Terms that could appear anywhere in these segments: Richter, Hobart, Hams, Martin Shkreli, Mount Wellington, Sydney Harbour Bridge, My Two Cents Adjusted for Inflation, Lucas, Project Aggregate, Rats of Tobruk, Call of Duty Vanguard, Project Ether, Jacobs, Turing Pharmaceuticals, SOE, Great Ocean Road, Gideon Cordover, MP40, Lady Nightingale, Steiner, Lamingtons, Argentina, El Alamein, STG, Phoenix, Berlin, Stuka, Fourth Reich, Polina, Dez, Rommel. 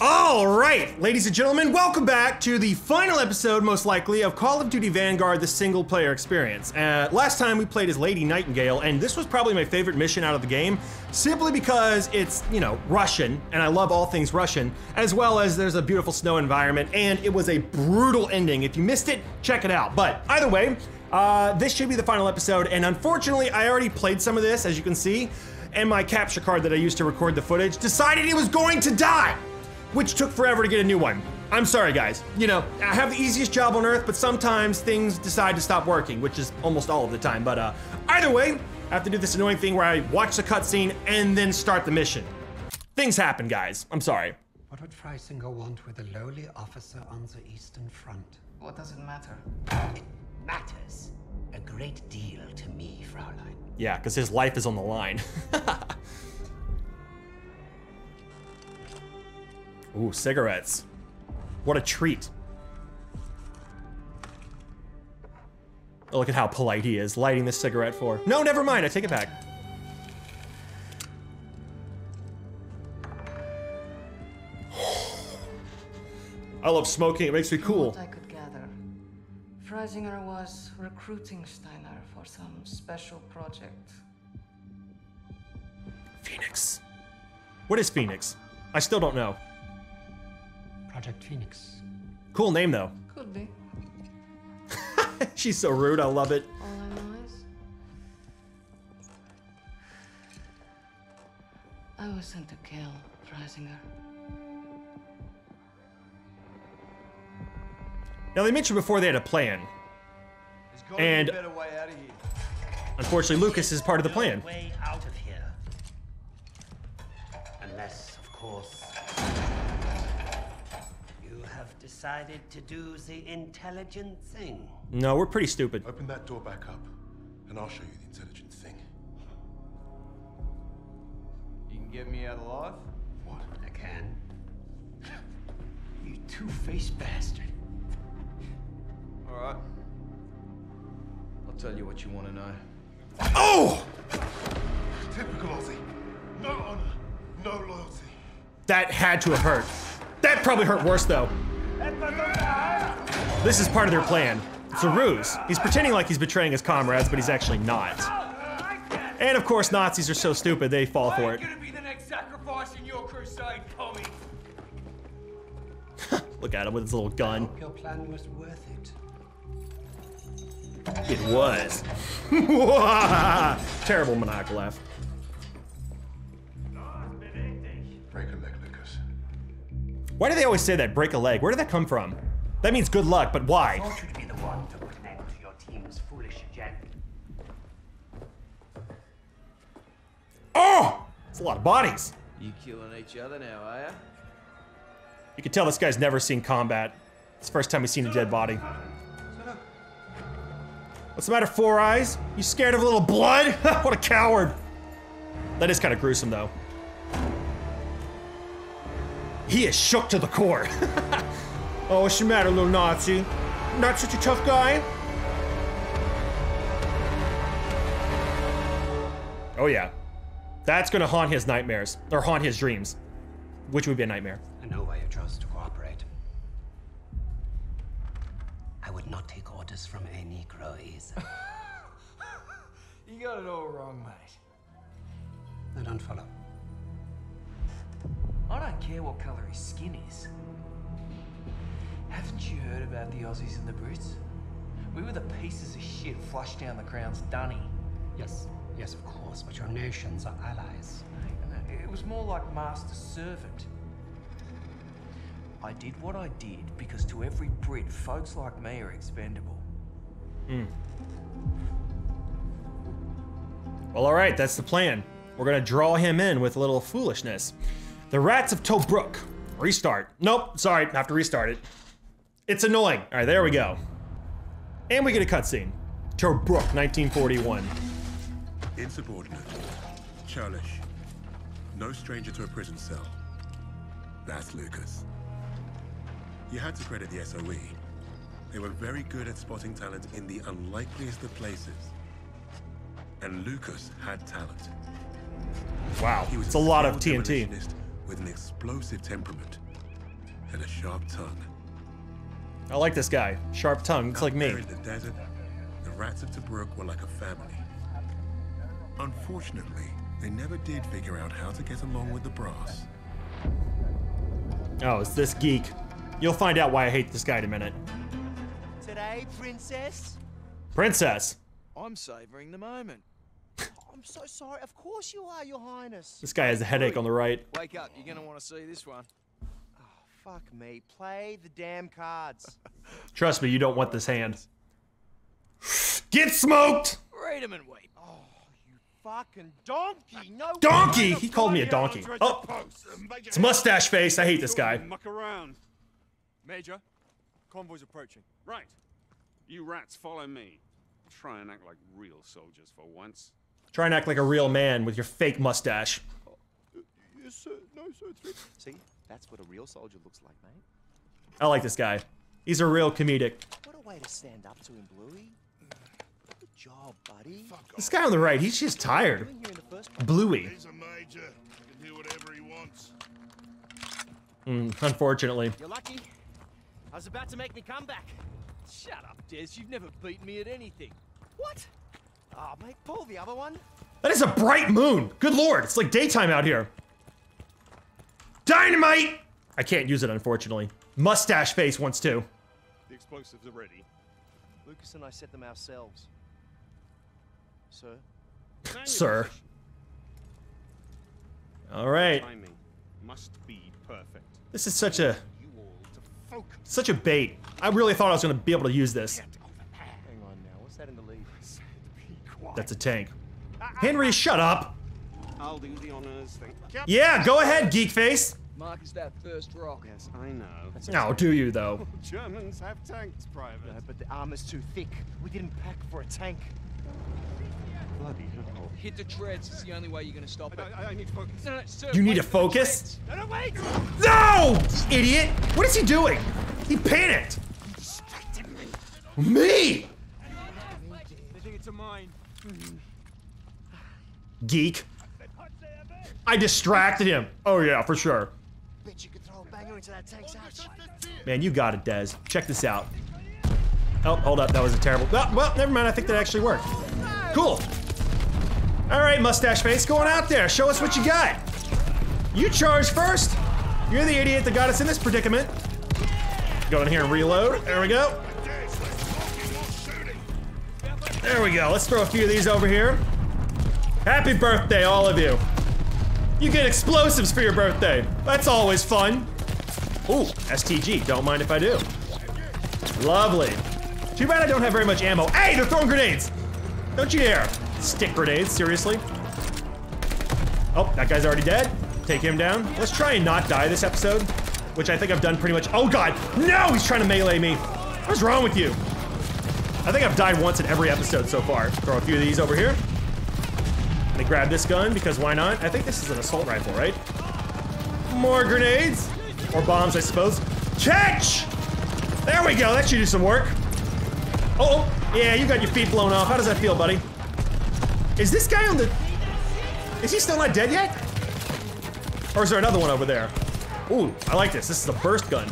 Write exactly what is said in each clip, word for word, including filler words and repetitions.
All right, ladies and gentlemen, welcome back to the final episode, most likely, of Call of Duty Vanguard, the single player experience. Uh, last time we played as Lady Nightingale, and this was probably my favorite mission out of the game, simply because it's, you know, Russian, and I love all things Russian, as well as there's a beautiful snow environment, and it was a brutal ending. If you missed it, check it out. But either way, uh, this should be the final episode, and unfortunately, I already played some of this, as you can see, and my capture card that I used to record the footage decided it was going to die, which took forever to get a new one. I'm sorry, guys. You know, I have the easiest job on earth, but sometimes things decide to stop working, which is almost all of the time. But uh, either way, I have to do this annoying thing where I watch the cutscene and then start the mission. Things happen, guys. I'm sorry. What would Freisinger want with a lowly officer on the Eastern Front? What does it matter? It matters a great deal to me, Fraulein. Yeah, because his life is on the line. Ooh, cigarettes. What a treat. Oh, look at how polite he is, lighting this cigarette for. No, never mind, I take it back. I love smoking, it makes me cool. From what I could gather, Freisinger was recruiting Steiner for some special project. Phoenix. What is Phoenix? I still don't know. Project Phoenix. Cool name, though. Could be. She's so rude, I love it. All I know is I was sent to kill Freisinger. Now, they mentioned before they had a plan. And unfortunately, Lucas is part of the plan. Way out of here. Unless, of course, decided to do the intelligent thing. No, we're pretty stupid. Open that door back up, and I'll show you the intelligent thing. You can get me out alive? What? I can. You two-faced bastard. All right. I'll tell you what you want to know. Oh! Typical Aussie. No honor, no loyalty. That had to have hurt. That probably hurt worse, though. This is part of their plan. It's a ruse. He's pretending like he's betraying his comrades, but he's actually not. And of course, Nazis are so stupid, they fall for it. Look at him with his little gun. Your plan was worth it. It was. Terrible maniacal laugh. Why do they always say that? Break a leg. Where did that come from? That means good luck, but why? I thought you'd be the one to put an end to your team's foolish agenda. Oh! It's a lot of bodies. You killing each other now, are ya? You can tell this guy's never seen combat. It's the first time he's seen a dead body. What's the matter, Four Eyes? You scared of a little blood? What a coward! That is kind of gruesome, though. He is shook to the core. Oh, what's the matter, little Nazi? Not such a tough guy? Oh yeah. That's gonna haunt his nightmares, or haunt his dreams, which would be a nightmare. I know why you chose to cooperate. I would not take orders from a Negro either. You got it all wrong, mate. I don't follow. I don't care what color his skin is. Haven't you heard about the Aussies and the Brits? We were the pieces of shit flushed down the crown's dunny. Yes, yes, of course, but your nations are allies. It was more like master-servant. I did what I did because to every Brit, folks like me are expendable. Mm. Well, all right, that's the plan. We're gonna draw him in with a little foolishness. The Rats of Tobruk. Restart. Nope, sorry, have to restart it. It's annoying. All right, there we go. And we get a cutscene. Tobruk, nineteen forty-one. Insubordinate, churlish, no stranger to a prison cell. That's Lucas. You had to credit the S O E. They were very good at spotting talent in the unlikeliest of places. And Lucas had talent. Wow, he was it's a lot of T N T. With an explosive temperament, and a sharp tongue. I like this guy. Sharp tongue. It's like me. In the desert, the Rats of Tobruk were like a family. Unfortunately, they never did figure out how to get along with the brass. Oh, it's this geek. You'll find out why I hate this guy in a minute. Today, princess? Princess? I'm savoring the moment. I'm so sorry. Of course you are, your highness. This guy has a headache on the right. Wake up. You're going to want to see this one. Oh, fuck me. Play the damn cards. Trust me, you don't want this hand. Get smoked! Read him and wait. Oh, you fucking donkey. No donkey! He called me a donkey. Oh, it's mustache face. I hate this guy. Muck around. Major, convoy's approaching. Right. You rats, follow me. Try and act like real soldiers for once. Try and act like a real man with your fake mustache. Yes, sir. No, sir. See, that's what a real soldier looks like, mate. I like this guy. He's a real comedic. What a way to stand up to him, Bluey. Good job, buddy. This guy on the right, he's just tired. Bluey. He's a major. He can do whatever he wants. Mm, unfortunately. You're lucky. I was about to make me come back. Shut up, Dez. You've never beaten me at anything. What? Oh, mate, pull the other one. That is a bright moon. Good lord, it's like daytime out here. Dynamite! I can't use it, unfortunately. Mustache face wants to. The explosives are ready. Lucas and I set them ourselves. Sir? Sir. All right. Timing must be perfect. This is such a... Such a bait. I really thought I was going to be able to use this. Hang on now. What's that in the lead? That's a tank. Uh, Henry, uh, shut up. I'll do the honors thing. Yeah, go ahead, geek face. Mark is that first rock. Yes, I know. That's no, do you though? Germans have tanks, private. No, but the armor's too thick. We didn't pack for a tank. Bloody hell. Hit the treads is the only way you're going to stop it. I, I, I need to focus. No, no, sir, you need to focus? No, no, wait. No! Idiot! What is he doing? He panicked. You distracted me. Me? They think it's a mine. Geek. I distracted him. Oh yeah, for sure. Bet you could throw a banger into that tank's hatch. Man, you got it, Dez. Check this out. Oh, hold up, that was a terrible. Oh, well, never mind. I think that actually worked. Cool. All right, mustache face, go on out there. Show us what you got. You charge first. You're the idiot that got us in this predicament. Go in here and reload. There we go. There we go. Let's throw a few of these over here. Happy birthday, all of you. You get explosives for your birthday. That's always fun. Ooh, S T G. Don't mind if I do. Lovely. Too bad I don't have very much ammo. Hey, they're throwing grenades. Don't you dare. Stick grenades, seriously. Oh, that guy's already dead. Take him down. Let's try and not die this episode, which I think I've done pretty much. Oh, God. No, he's trying to melee me. What's wrong with you? I think I've died once in every episode so far. Throw a few of these over here. Let me grab this gun, because why not? I think this is an assault rifle, right? More grenades. Or bombs, I suppose. Catch! There we go, that should do some work. Uh oh, yeah, you got your feet blown off. How does that feel, buddy? Is this guy on the... Is he still not dead yet? Or is there another one over there? Ooh, I like this. This is a burst gun.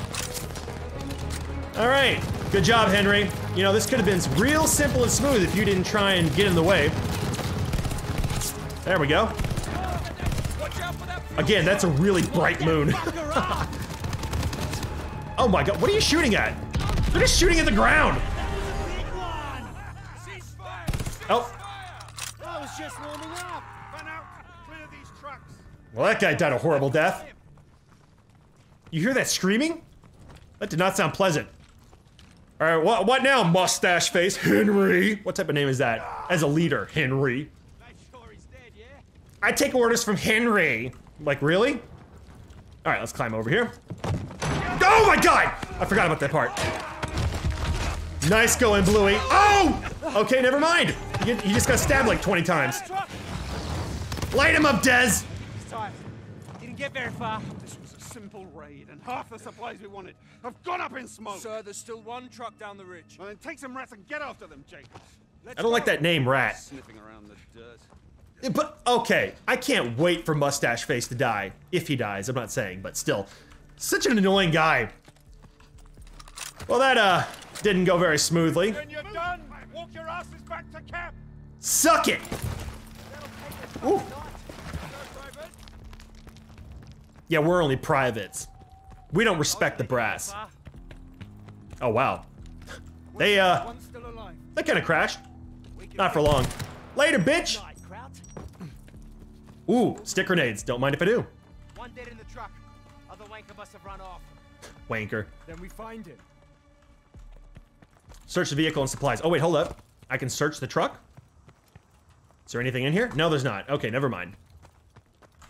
All right. Good job, Henry. You know, this could have been real simple and smooth if you didn't try and get in the way. There we go. Again, that's a really bright moon. Oh my God, what are you shooting at? They're just shooting at the ground. Oh. That was just warming up. Well, that guy died a horrible death. You hear that screaming? That did not sound pleasant. All right, what, what now, mustache face? Henry. What type of name is that? As a leader, Henry. Sure he's dead, yeah? I take orders from Henry. Like, really? All right, let's climb over here. Oh my God! I forgot about that part. Nice going, Bluey. Oh! Okay, never mind. You, you just got stabbed like twenty times. Light him up, Dez. Sorry, didn't get very far. Simple raid, and half the supplies we wanted have gone up in smoke. Sir, there's still one truck down the ridge. Well, then take some rats and get after them, Jacobs. Let's I don't go. Like that name, Rat. Sniffing around the dirt. But okay, I can't wait for Mustache Face to die. If he dies, I'm not saying, but still. Such an annoying guy. Well, that, uh, didn't go very smoothly. When you're done, walk your asses back to camp. Suck it! Ooh. Yeah, we're only privates. We don't respect the brass. Oh, wow. They, uh, they kinda crashed. Not for long. Later, bitch! Ooh, stick grenades. Don't mind if I do. One dead in the truck. Other wanker must have run off. Wanker. Then we find it. Search the vehicle and supplies. Oh wait, hold up. I can search the truck? Is there anything in here? No, there's not. Okay, never mind.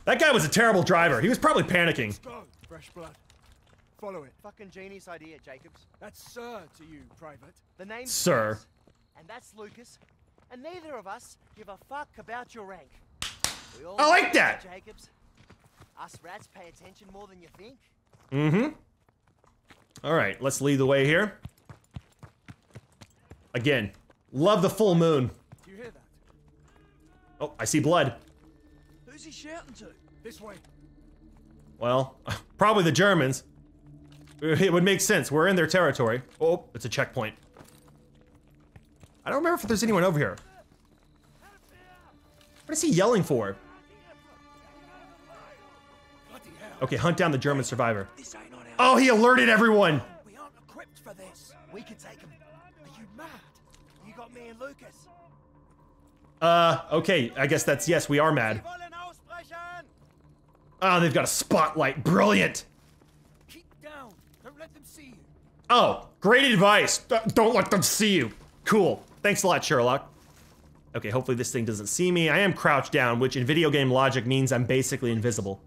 That guy was a terrible driver. He was probably panicking. Let's go. Fresh blood. Follow it. Fucking genius idea, Jacobs. That's Sir to you, Private. The name's Sir. Lucas, and that's Lucas. And neither of us give a fuck about your rank. We all I like that. Jacobs. Us rats pay attention more than you think. Mm-hmm. All right, let's lead the way here. Again, love the full moon. Do you hear that? Oh, I see blood. Who's he shouting to? This way. Well, probably the Germans. It would make sense. We're in their territory. Oh, it's a checkpoint. I don't remember if there's anyone over here. What is he yelling for? Okay, hunt down the German survivor. Oh, he alerted everyone. We aren't equipped for this. We can take him. Are you mad? You got me and Lucas. Uh, okay. I guess that's yes. We are mad. Oh, they've got a spotlight. Brilliant. Keep down. Don't let them see you. Oh, great advice. Don't let them see you. Cool. Thanks a lot, Sherlock. Okay, hopefully this thing doesn't see me. I am crouched down, which in video game logic means I'm basically invisible.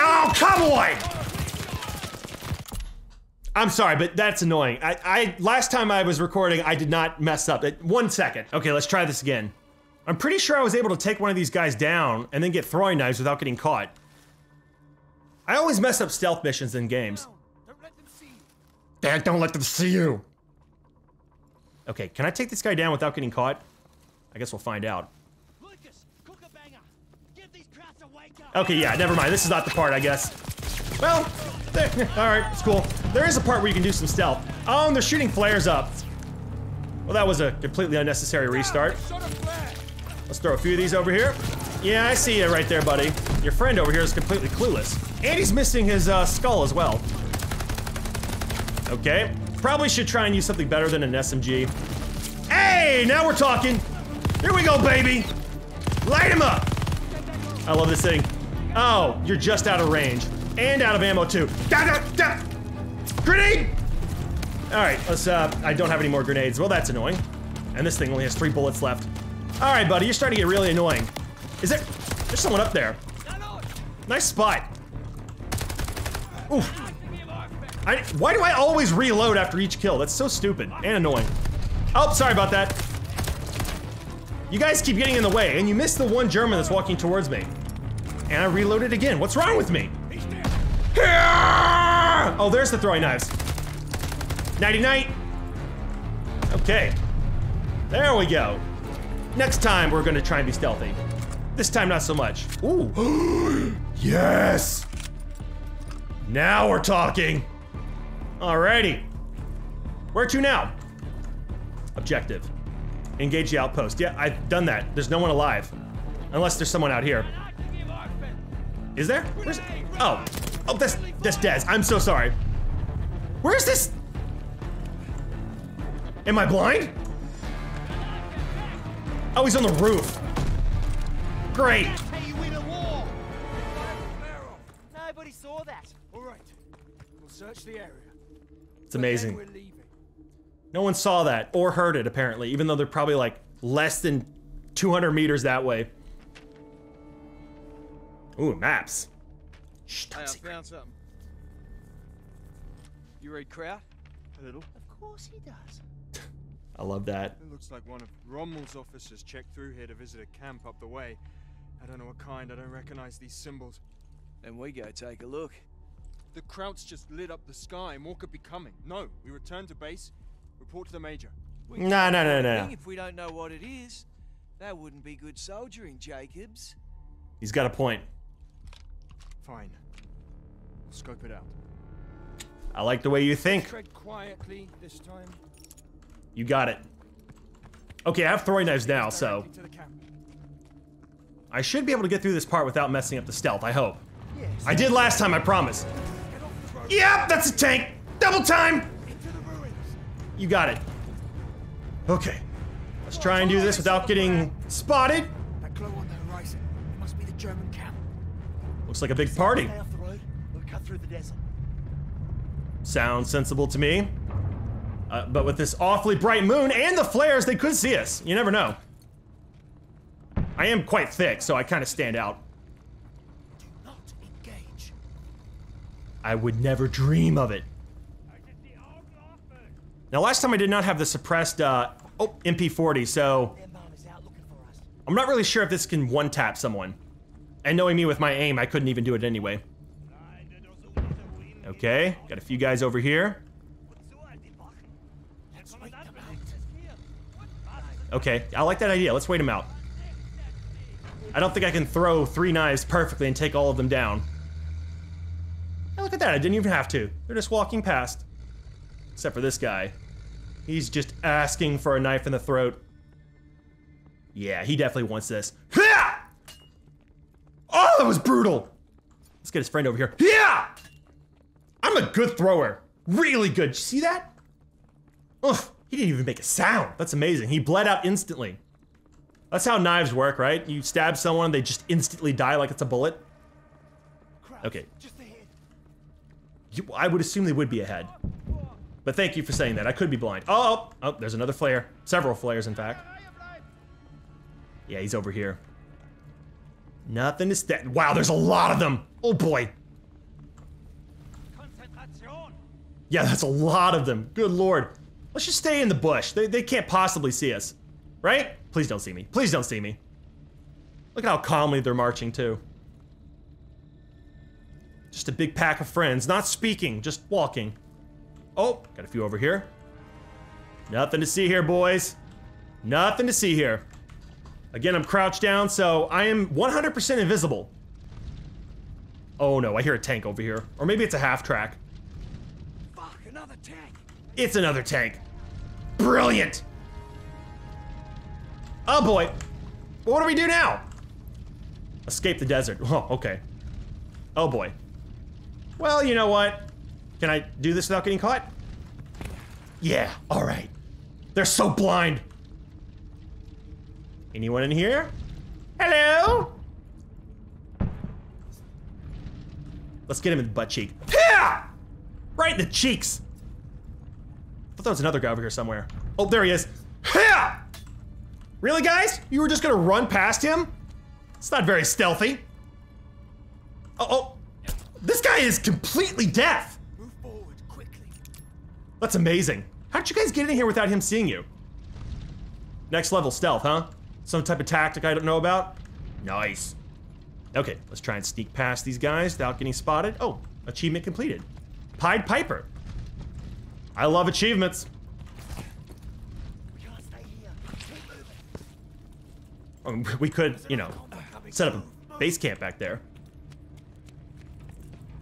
Oh, come on! I'm sorry, but that's annoying. I, I last time I was recording, I did not mess up. It, one second. Okay, let's try this again. I'm pretty sure I was able to take one of these guys down and then get throwing knives without getting caught. I always mess up stealth missions in games. Don't let them see you. Dad, don't let them see you. Okay, can I take this guy down without getting caught? I guess we'll find out. Okay, yeah, never mind. This is not the part, I guess. Well, alright, it's cool. There is a part where you can do some stealth. Oh, and they're shooting flares up. Well, that was a completely unnecessary restart. Let's throw a few of these over here. Yeah, I see you right there, buddy. Your friend over here is completely clueless. And he's missing his uh, skull as well. Okay, probably should try and use something better than an S M G. Hey, now we're talking. Here we go, baby. Light him up. I love this thing. Oh, you're just out of range. And out of ammo too. Da, da, da. Grenade! All right, let's, uh, I don't have any more grenades. Well, that's annoying. And this thing only has three bullets left. All right, buddy, you're starting to get really annoying. Is there, there's someone up there. Nice spot. Oof. I, why do I always reload after each kill? That's so stupid and annoying. Oh, sorry about that. You guys keep getting in the way, and you missed the one German that's walking towards me. And I reloaded again. What's wrong with me? He's dead. Oh, there's the throwing knives. Nighty night. Okay. There we go. Next time, we're gonna try and be stealthy. This time, not so much. Ooh. Yes! Now we're talking. Alrighty. Where to now? Objective. Engage the outpost. Yeah, I've done that. There's no one alive. Unless there's someone out here. Is there? Where's... Oh. Oh, that's... That's Dez. I'm so sorry. Where is this? Am I blind? Oh, he's on the roof. Great. Nobody saw that. All right. We'll search the area. It's amazing. No one saw that, or heard it, apparently, even though they're probably, like, less than two hundred meters that way. Ooh, maps. Shh, hey, I found something. You read Kraut? A little. Of course he does. I love that. It looks like one of Rommel's officers checked through here to visit a camp up the way. I don't know what kind, I don't recognize these symbols. Then we go take a look. The Krauts just lit up the sky, and more could be coming. No, we return to base. Report to the major. We no, no, no, no. If we don't know what it is, that wouldn't be good soldiering, Jacobs. He's got a point. Fine. Scope it out. I like the way you think. Tread quietly this time. You got it. Okay, I have throwing knives now, so I should be able to get through this part without messing up the stealth, I hope. Yes. I did last time, I promise. Yep, that's a tank! Double time! You got it. Okay. Let's try and do this without getting spotted. That glow on the horizon. It must be the German camp. Looks like a big party. We'll cut through the desert. Sounds sensible to me. Uh, but with this awfully bright moon and the flares, they could see us. You never know. I am quite thick, so I kind of stand out. Do not engage. I would never dream of it. Now, last time I did not have the suppressed uh, oh, M P forty, so I'm not really sure if this can one-tap someone. And knowing me with my aim, I couldn't even do it anyway. Okay, got a few guys over here. Okay, I like that idea. Let's wait them out. I don't think I can throw three knives perfectly and take all of them down. Hey, look at that. I didn't even have to. They're just walking past. Except for this guy. He's just asking for a knife in the throat. Yeah, he definitely wants this. Oh, that was brutal. Let's get his friend over here. Yeah! I'm a good thrower. Really good. Did you see that? Ugh, he didn't even make a sound. That's amazing. He bled out instantly. That's how knives work, right? You stab someone, they just instantly die like it's a bullet. Okay. You, I would assume they would be ahead. But thank you for saying that. I could be blind. Oh, oh, oh, there's another flare. Several flares, in fact. Yeah, he's over here. Nothing to stand. Wow, there's a lot of them. Oh boy. Yeah, that's a lot of them. Good lord. Let's just stay in the bush. They, they can't possibly see us, right? Please don't see me. Please don't see me. Look at how calmly they're marching too. Just a big pack of friends, not speaking, just walking. Oh, got a few over here. Nothing to see here, boys. Nothing to see here. Again, I'm crouched down, so I am one hundred percent invisible. Oh no, I hear a tank over here. Or maybe it's a half track. Fuck, another tank. It's another tank. Brilliant. Oh boy. Well, what do we do now? Escape the desert. Oh, okay. Oh boy. Well, you know what? Can I do this without getting caught? Yeah, all right. They're so blind. Anyone in here? Hello? Let's get him in the butt cheek. Yeah! Right in the cheeks. I thought there was another guy over here somewhere. Oh, there he is. Yeah! Really, guys? You were just gonna run past him? It's not very stealthy. Oh, oh. This guy is completely deaf. That's amazing. How did you guys get in here without him seeing you? Next level stealth, huh? Some type of tactic I don't know about? Nice. Okay, let's try and sneak past these guys without getting spotted. Oh, achievement completed. Pied Piper. I love achievements. We can't stay here. Keep moving. We could, you know, set up a base camp back there.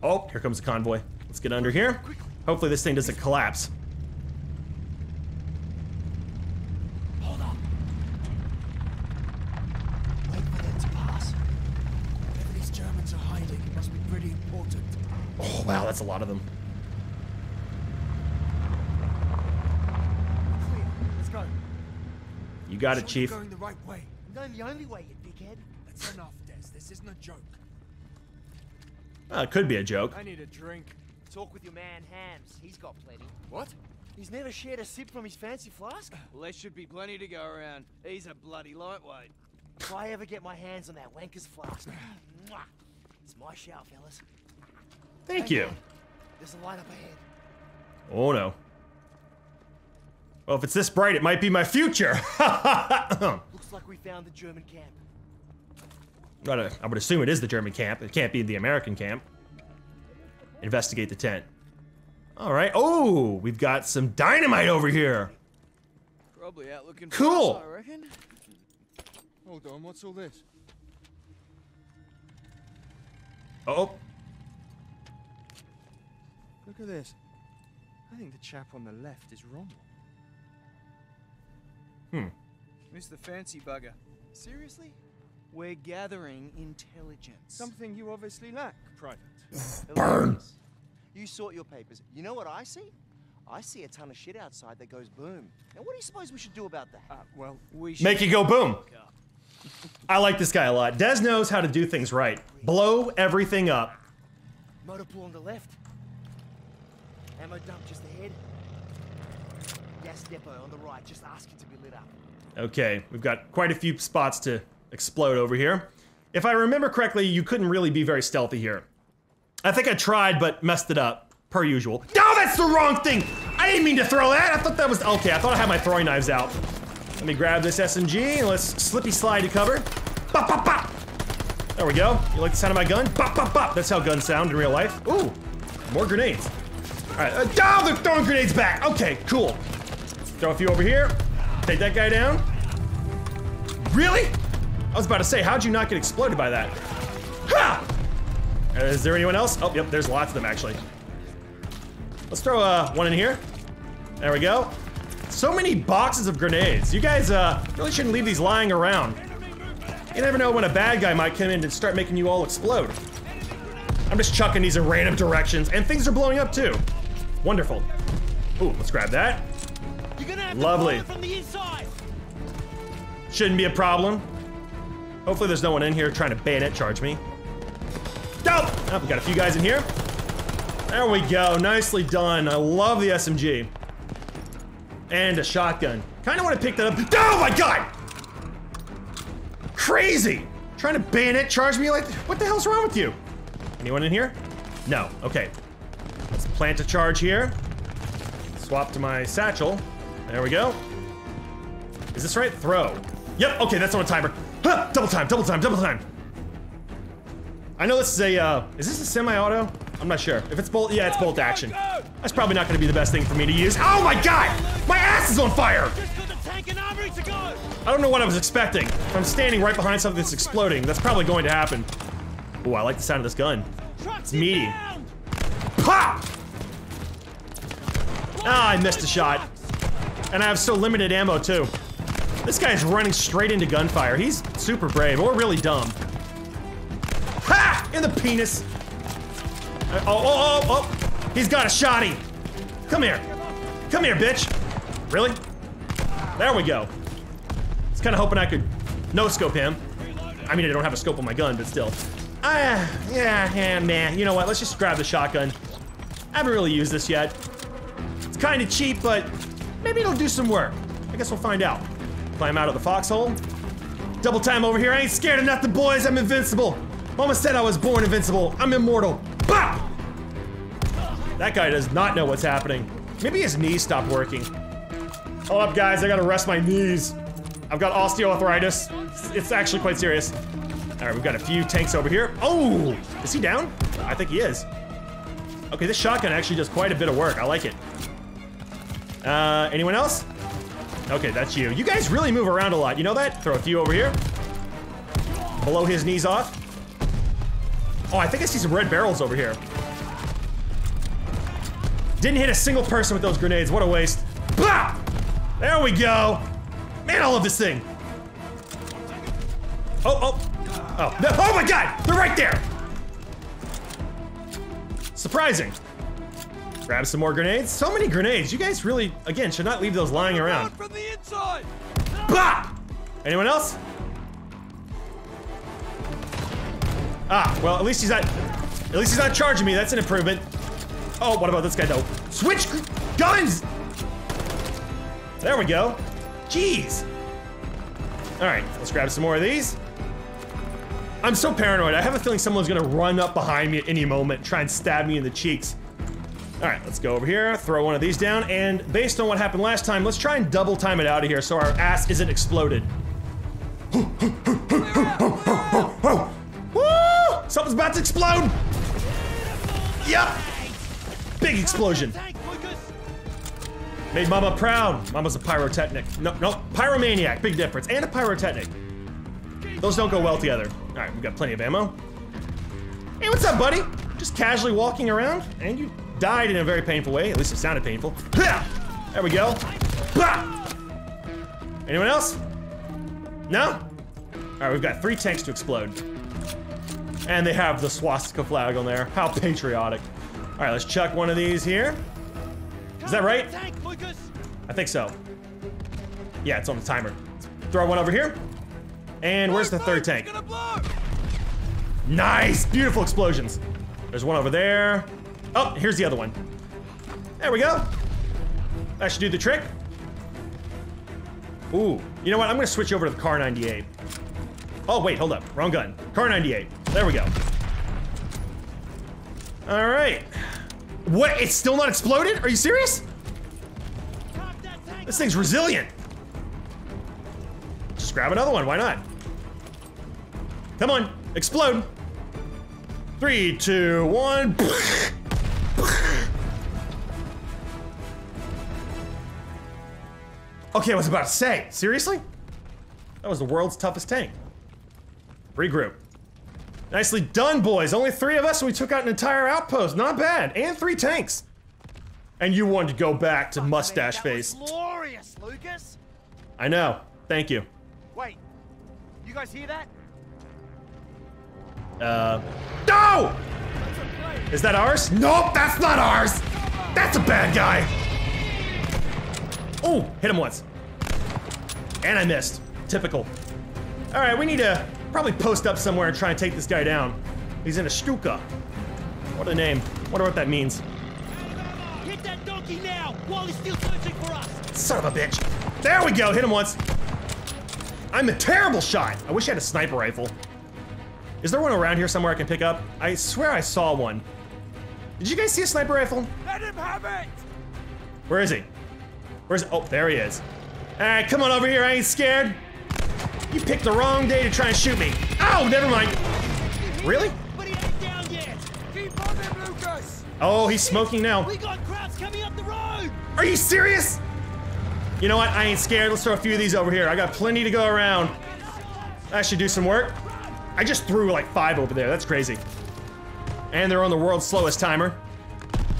Oh, here comes the convoy. Let's get under here. Hopefully this thing doesn't collapse. Hold on. Wait for them to pass. Wherever these Germans are hiding, it must be pretty important. Oh wow, that's a lot of them. Clear. Let's go. You got it, Chief. We're going the right way. I'm going the only way, you dickhead. That's enough, Dez. This isn't a joke. Well, it could be a joke. I need a drink. Talk with your man, Hams. He's got plenty. What? He's never shared a sip from his fancy flask? Well, there should be plenty to go around. He's a bloody lightweight. If I ever get my hands on that wanker's flask, mwah, it's my shout, fellas. Thank okay. you. There's a light up ahead. Oh, no. Well, if it's this bright, it might be my future. Looks like we found the German camp. Right, I would assume it is the German camp. It can't be the American camp. Investigate the tent. All right. Oh, we've got some dynamite over here. Probably out looking for cool. Us, I reckon. Hold on. What's all this? Oh. Look at this. I think the chap on the left is Rommel. Hmm. Who's the fancy bugger? Seriously? We're gathering intelligence. Something you obviously lack, Private. Burn! You sort your papers. You know what I see? I see a ton of shit outside that goes boom. Now, what do you suppose we should do about that? Uh, well, we should... Make it go boom! I like this guy a lot. Dez knows how to do things right. Blow everything up. Motor pool on the left. Ammo dump just ahead. Gas depot on the right. Just ask it to be lit up. Okay, we've got quite a few spots to explode over here. If I remember correctly, you couldn't really be very stealthy here. I think I tried, but messed it up, per usual. No, that's the wrong thing! I didn't mean to throw that! I thought that was... Okay, I thought I had my throwing knives out. Let me grab this S M G, and let's slippy slide to cover. Bop, bop, bop! There we go. You like the sound of my gun? Bop, bop, bop! That's how guns sound in real life. Ooh, more grenades. All right, uh, oh, they're throwing grenades back! Okay, cool. Throw a few over here. Take that guy down. Really? I was about to say, how'd you not get exploded by that? Ha! Is there anyone else? Oh, yep, there's lots of them, actually. Let's throw uh, one in here. There we go. So many boxes of grenades. You guys uh, really shouldn't leave these lying around. You never know when a bad guy might come in and start making you all explode. I'm just chucking these in random directions, and things are blowing up, too. Wonderful. Ooh, let's grab that. You're gonna have Lovely. To blow it from the inside. Shouldn't be a problem. Hopefully there's no one in here trying to bayonet charge me. Dope! Oh, we got a few guys in here. There we go, nicely done. I love the S M G. And a shotgun. Kinda wanna pick that up. Oh my god! Crazy! Trying to bayonet charge me like, what the hell's wrong with you? Anyone in here? No, okay. Let's plant a charge here. Swap to my satchel. There we go. Is this right? Throw. Yep, okay, that's on a timer. Huh, double time, double time, double time. I know this is a, uh, is this a semi-auto? I'm not sure. If it's bolt, yeah, it's bolt action. That's probably not gonna be the best thing for me to use. Oh my god! My ass is on fire! I don't know what I was expecting. If I'm standing right behind something that's exploding, that's probably going to happen. Ooh, I like the sound of this gun. It's meaty. Pop! Ah, I missed a shot. And I have so limited ammo too. This guy's running straight into gunfire. He's super brave, or really dumb. Ha! In the penis. Oh, oh, oh, oh. He's got a shotty. Come here. Come here, bitch. Really? There we go. I was kind of hoping I could no-scope him. I mean, I don't have a scope on my gun, but still. Ah, yeah, yeah, man. You know what? Let's just grab the shotgun. I haven't really used this yet. It's kind of cheap, but maybe it'll do some work. I guess we'll find out. Climb out of the foxhole. Double time over here. I ain't scared of nothing, boys. I'm invincible. Mama said I was born invincible. I'm immortal. Bah! That guy does not know what's happening. Maybe his knees stopped working. Hold up, guys. I gotta rest my knees. I've got osteoarthritis. It's actually quite serious. All right, we've got a few tanks over here. Oh! Is he down? I think he is. Okay, this shotgun actually does quite a bit of work. I like it. Uh, anyone else? Okay, that's you. You guys really move around a lot. You know that? Throw a few over here. Blow his knees off. Oh, I think I see some red barrels over here. Didn't hit a single person with those grenades. What a waste. Bah! There we go. Man, I love this thing. Oh, oh. Oh, no. Oh my god! They're right there! Surprising. Grab some more grenades. So many grenades. You guys really, again, should not leave those lying around. From the inside. Bah! Anyone else? Ah, well, at least he's not, at least he's not charging me. That's an improvement. Oh, what about this guy, though? Switch guns! There we go. Jeez. All right, let's grab some more of these. I'm so paranoid. I have a feeling someone's gonna run up behind me at any moment, try and stab me in the cheeks. All right, let's go over here, throw one of these down, and based on what happened last time, let's try and double time it out of here so our ass isn't exploded. Something's about to explode! Yep! Big explosion. Made Mama proud. Mama's a pyrotechnic. No, no, pyromaniac, big difference. And a pyrotechnic. Those don't go well together. All right, we've got plenty of ammo. Hey, what's up, buddy? Just casually walking around, and you Died in a very painful way. At least it sounded painful. There we go. Anyone else? No? Alright, we've got three tanks to explode. And they have the swastika flag on there. How patriotic. Alright, let's chuck one of these here. Is that right? I think so. Yeah, it's on the timer. Let's throw one over here. And where's the third tank? Nice! Beautiful explosions. There's one over there. Oh, here's the other one. There we go. That should do the trick. Ooh, you know what? I'm gonna switch over to the Kar ninety-eight. Oh, wait, hold up. Wrong gun. Kar ninety-eight. There we go. All right. What? It's still not exploded? Are you serious? This thing's resilient. Just grab another one. Why not? Come on. Explode. Three, two, one. Okay, I was about to say, seriously? That was the world's toughest tank. Regroup. Nicely done, boys. Only three of us and we took out an entire outpost. Not bad. And three tanks. And you wanted to go back to mustache face. That was glorious, Lucas. I know. Thank you. Wait. You guys hear that? Uh. No! Is that ours? Nope, that's not ours! That's a bad guy! Oh, hit him once. And I missed. Typical. Alright, we need to probably post up somewhere and try and take this guy down. He's in a Stuka. What a name. Wonder what that means. Hit that donkey now while he's still searching for us! Son of a bitch. There we go, hit him once. I'm a terrible shot. I wish I had a sniper rifle. Is there one around here somewhere I can pick up? I swear I saw one. Did you guys see a sniper rifle? Let him have it! Where is he? Where's he? Oh, there he is. All right, come on over here, I ain't scared. You picked the wrong day to try and shoot me. Oh, never mind. Really? But he ain't down yet. Keep on him, Lucas. Oh, he's smoking now. We got crowds coming up the road. Are you serious? You know what, I ain't scared. Let's throw a few of these over here. I got plenty to go around. That should do some work. I just threw like five over there. That's crazy. And they're on the world's slowest timer.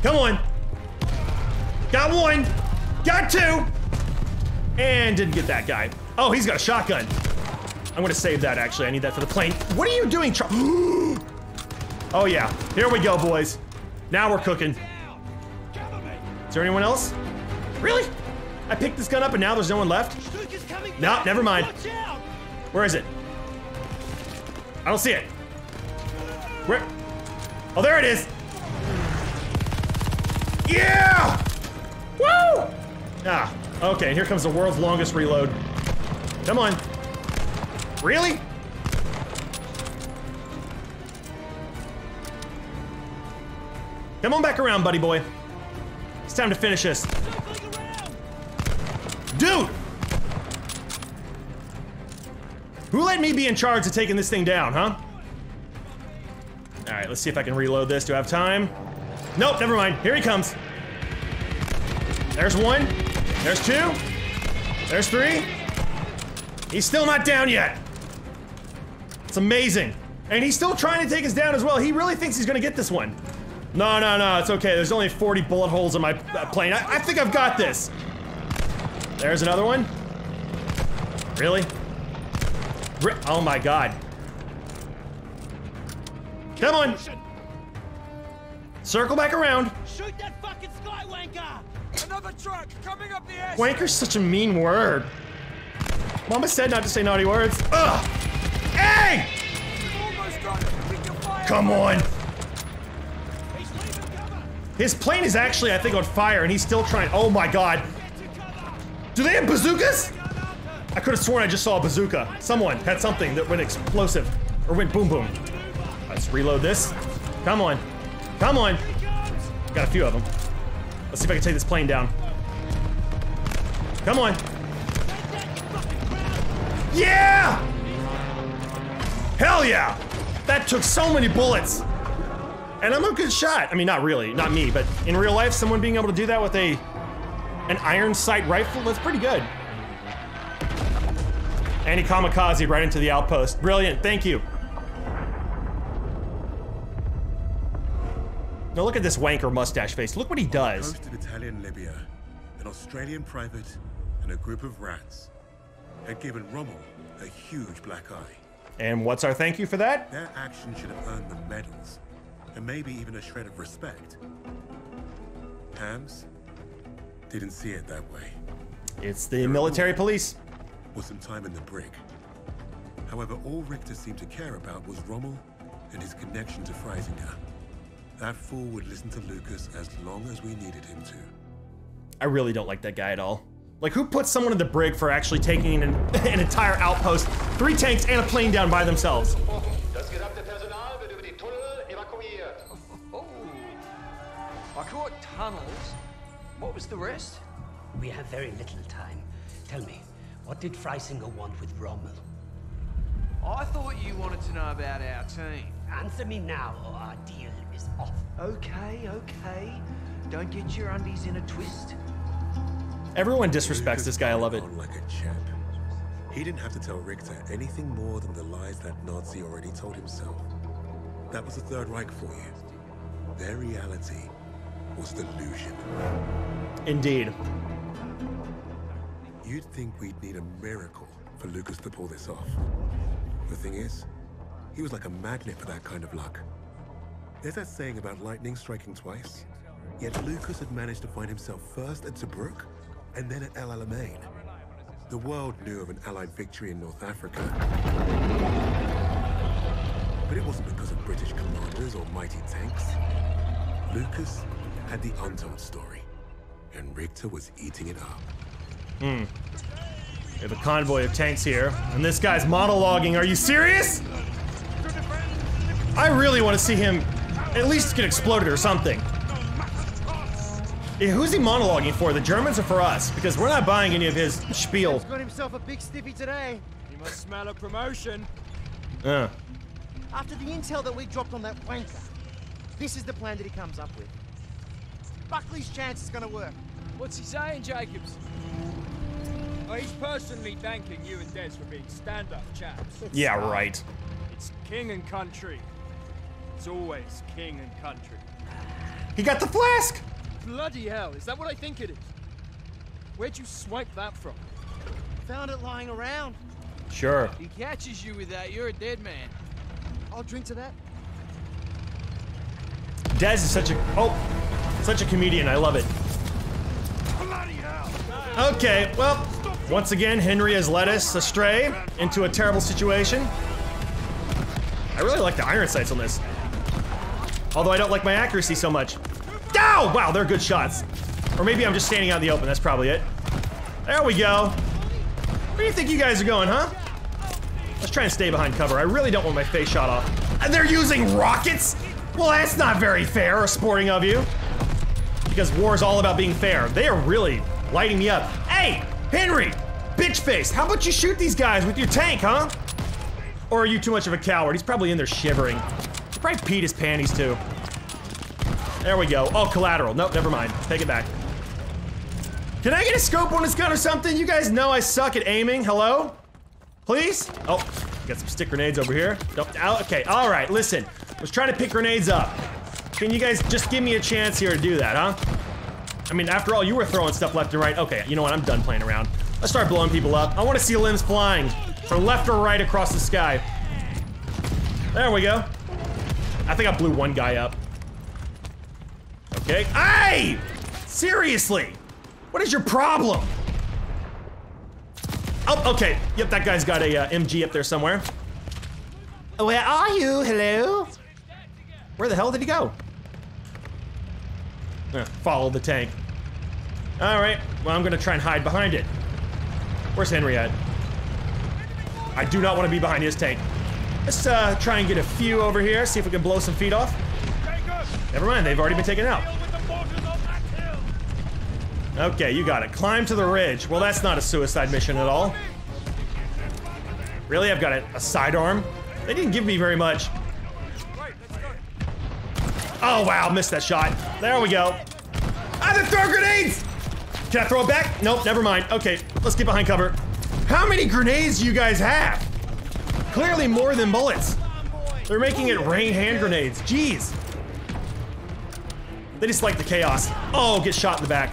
Come on. Got one. Got two. And didn't get that guy. Oh, he's got a shotgun. I'm gonna save that actually. I need that for the plane. What are you doing, Char- Oh yeah. Here we go, boys. Now we're cooking. Is there anyone else? Really? I picked this gun up and now there's no one left? No, never mind. Where is it? I don't see it. Where? Oh, there it is. Yeah! Woo! Ah, okay, here comes the world's longest reload. Come on. Really? Come on back around, buddy boy. It's time to finish this. Dude! Who let me be in charge of taking this thing down, huh? All right, let's see if I can reload this. Do I have time? Nope, never mind. Here he comes. There's one. There's two. There's three. He's still not down yet. It's amazing. And he's still trying to take us down as well. He really thinks he's gonna get this one. No, no, no, it's okay. There's only forty bullet holes in my uh, plane. I, I think I've got this. There's another one. Really? Oh my god. Come on. Circle back around. Shoot that fucking sky wanker. Another truck coming up the ass. Wanker's such a mean word. Mama said not to say naughty words. Ugh. Hey! Come on. His plane is actually, I think, on fire and he's still trying. Oh my god. Do they have bazookas? I could have sworn I just saw a bazooka. Someone had something that went explosive, or went boom boom. Let's reload this. Come on, come on. Got a few of them. Let's see if I can take this plane down. Come on. Yeah! Hell yeah! That took so many bullets. And I'm a good shot. I mean, not really, not me, but in real life, someone being able to do that with a, an iron sight rifle, that's pretty good. Anti kamikaze right into the outpost. Brilliant, thank you. Now look at this wanker mustache face. Look what he does. On the coast of Italian Libya, an Australian private and a group of rats had given Rommel a huge black eye. And what's our thank you for that? Their action should have earned them medals, and maybe even a shred of respect. Hams didn't see it that way. It's the military police. Or some time in the brig. However, all Richter seemed to care about was Rommel and his connection to Freisinger. That fool would listen to Lucas as long as we needed him to. I really don't like that guy at all. Like, who puts someone in the brig for actually taking an, an entire outpost, three tanks and a plane down by themselves? Oh, I caught tunnels. What was the rest? We have very little time. Tell me, what did Freisinger want with Rommel? I thought you wanted to know about our team. Answer me now, or our deal is off. Okay, okay. Don't get your undies in a twist. Everyone disrespects this guy. I love it. Like a champ. He didn't have to tell Richter anything more than the lies that Nazi already told himself. That was the Third Reich for you. Their reality was delusion. Indeed. You'd think we'd need a miracle for Lucas to pull this off. The thing is, he was like a magnet for that kind of luck. There's that saying about lightning striking twice, yet Lucas had managed to find himself first at Tobruk and then at El Alamein. The world knew of an Allied victory in North Africa. But it wasn't because of British commanders or mighty tanks. Lucas had the untold story, and Richter was eating it up. Hmm. We have a convoy of tanks here, and this guy's monologuing. Are you serious? I really want to see him at least get exploded or something. Yeah, who's he monologuing for? The Germans or for us? Because we're not buying any of his spiel. He's got himself a big stiffy today. He must smell a promotion. Uh. After the intel that we dropped on that wanker, this is the plan that he comes up with. Buckley's chance is going to work. What's he saying, Jacobs? Oh, he's personally thanking you and Dez for being stand-up chaps. Yeah, right. It's king and country. It's always king and country. He got the flask! Bloody hell, is that what I think it is? Where'd you swipe that from? Found it lying around. Sure. He catches you with that, you're a dead man. I'll drink to that. Dez is such a... oh! Such a comedian, I love it. Bloody hell! Okay, well... once again, Henry has led us astray into a terrible situation. I really like the iron sights on this. Although I don't like my accuracy so much. Ow! Wow, they're good shots. Or maybe I'm just standing out in the open, that's probably it. There we go. Where do you think you guys are going, huh? Let's try and stay behind cover. I really don't want my face shot off. And they're using rockets? Well, that's not very fair or sporting of you. Because war is all about being fair. They are really lighting me up. Hey! Henry, bitch face, how about you shoot these guys with your tank, huh? Or are you too much of a coward? He's probably in there shivering. He probably peed his panties too. There we go. Oh, collateral. Nope, never mind. Take it back. Can I get a scope on this gun or something? You guys know I suck at aiming. Hello? Please? Oh, got some stick grenades over here. Nope. Okay, all right, listen. I was trying to pick grenades up. Can you guys just give me a chance here to do that, huh? I mean, after all, you were throwing stuff left and right. Okay, you know what? I'm done playing around. Let's start blowing people up. I want to see limbs flying from left or right across the sky. There we go. I think I blew one guy up. Okay. Hey! Seriously! What is your problem? Oh, okay. Yep, that guy's got a uh, M G up there somewhere. Where are you? Hello? Where the hell did he go? Follow the tank. All right, well, I'm gonna try and hide behind it. Where's Henry at? I do not want to be behind his tank. Let's uh, try and get a few over here, see if we can blow some feet off. Never mind, they've already been taken out. Okay, you got it. Climb to the ridge. Well, that's not a suicide mission at all. Really, I've got a, a sidearm? They didn't give me very much. Oh, wow, missed that shot. There we go. I didn't throw grenades! Can I throw it back? Nope, never mind. Okay, let's get behind cover. How many grenades do you guys have? Clearly more than bullets. They're making it rain hand grenades. Jeez. They just like the chaos. Oh, get shot in the back.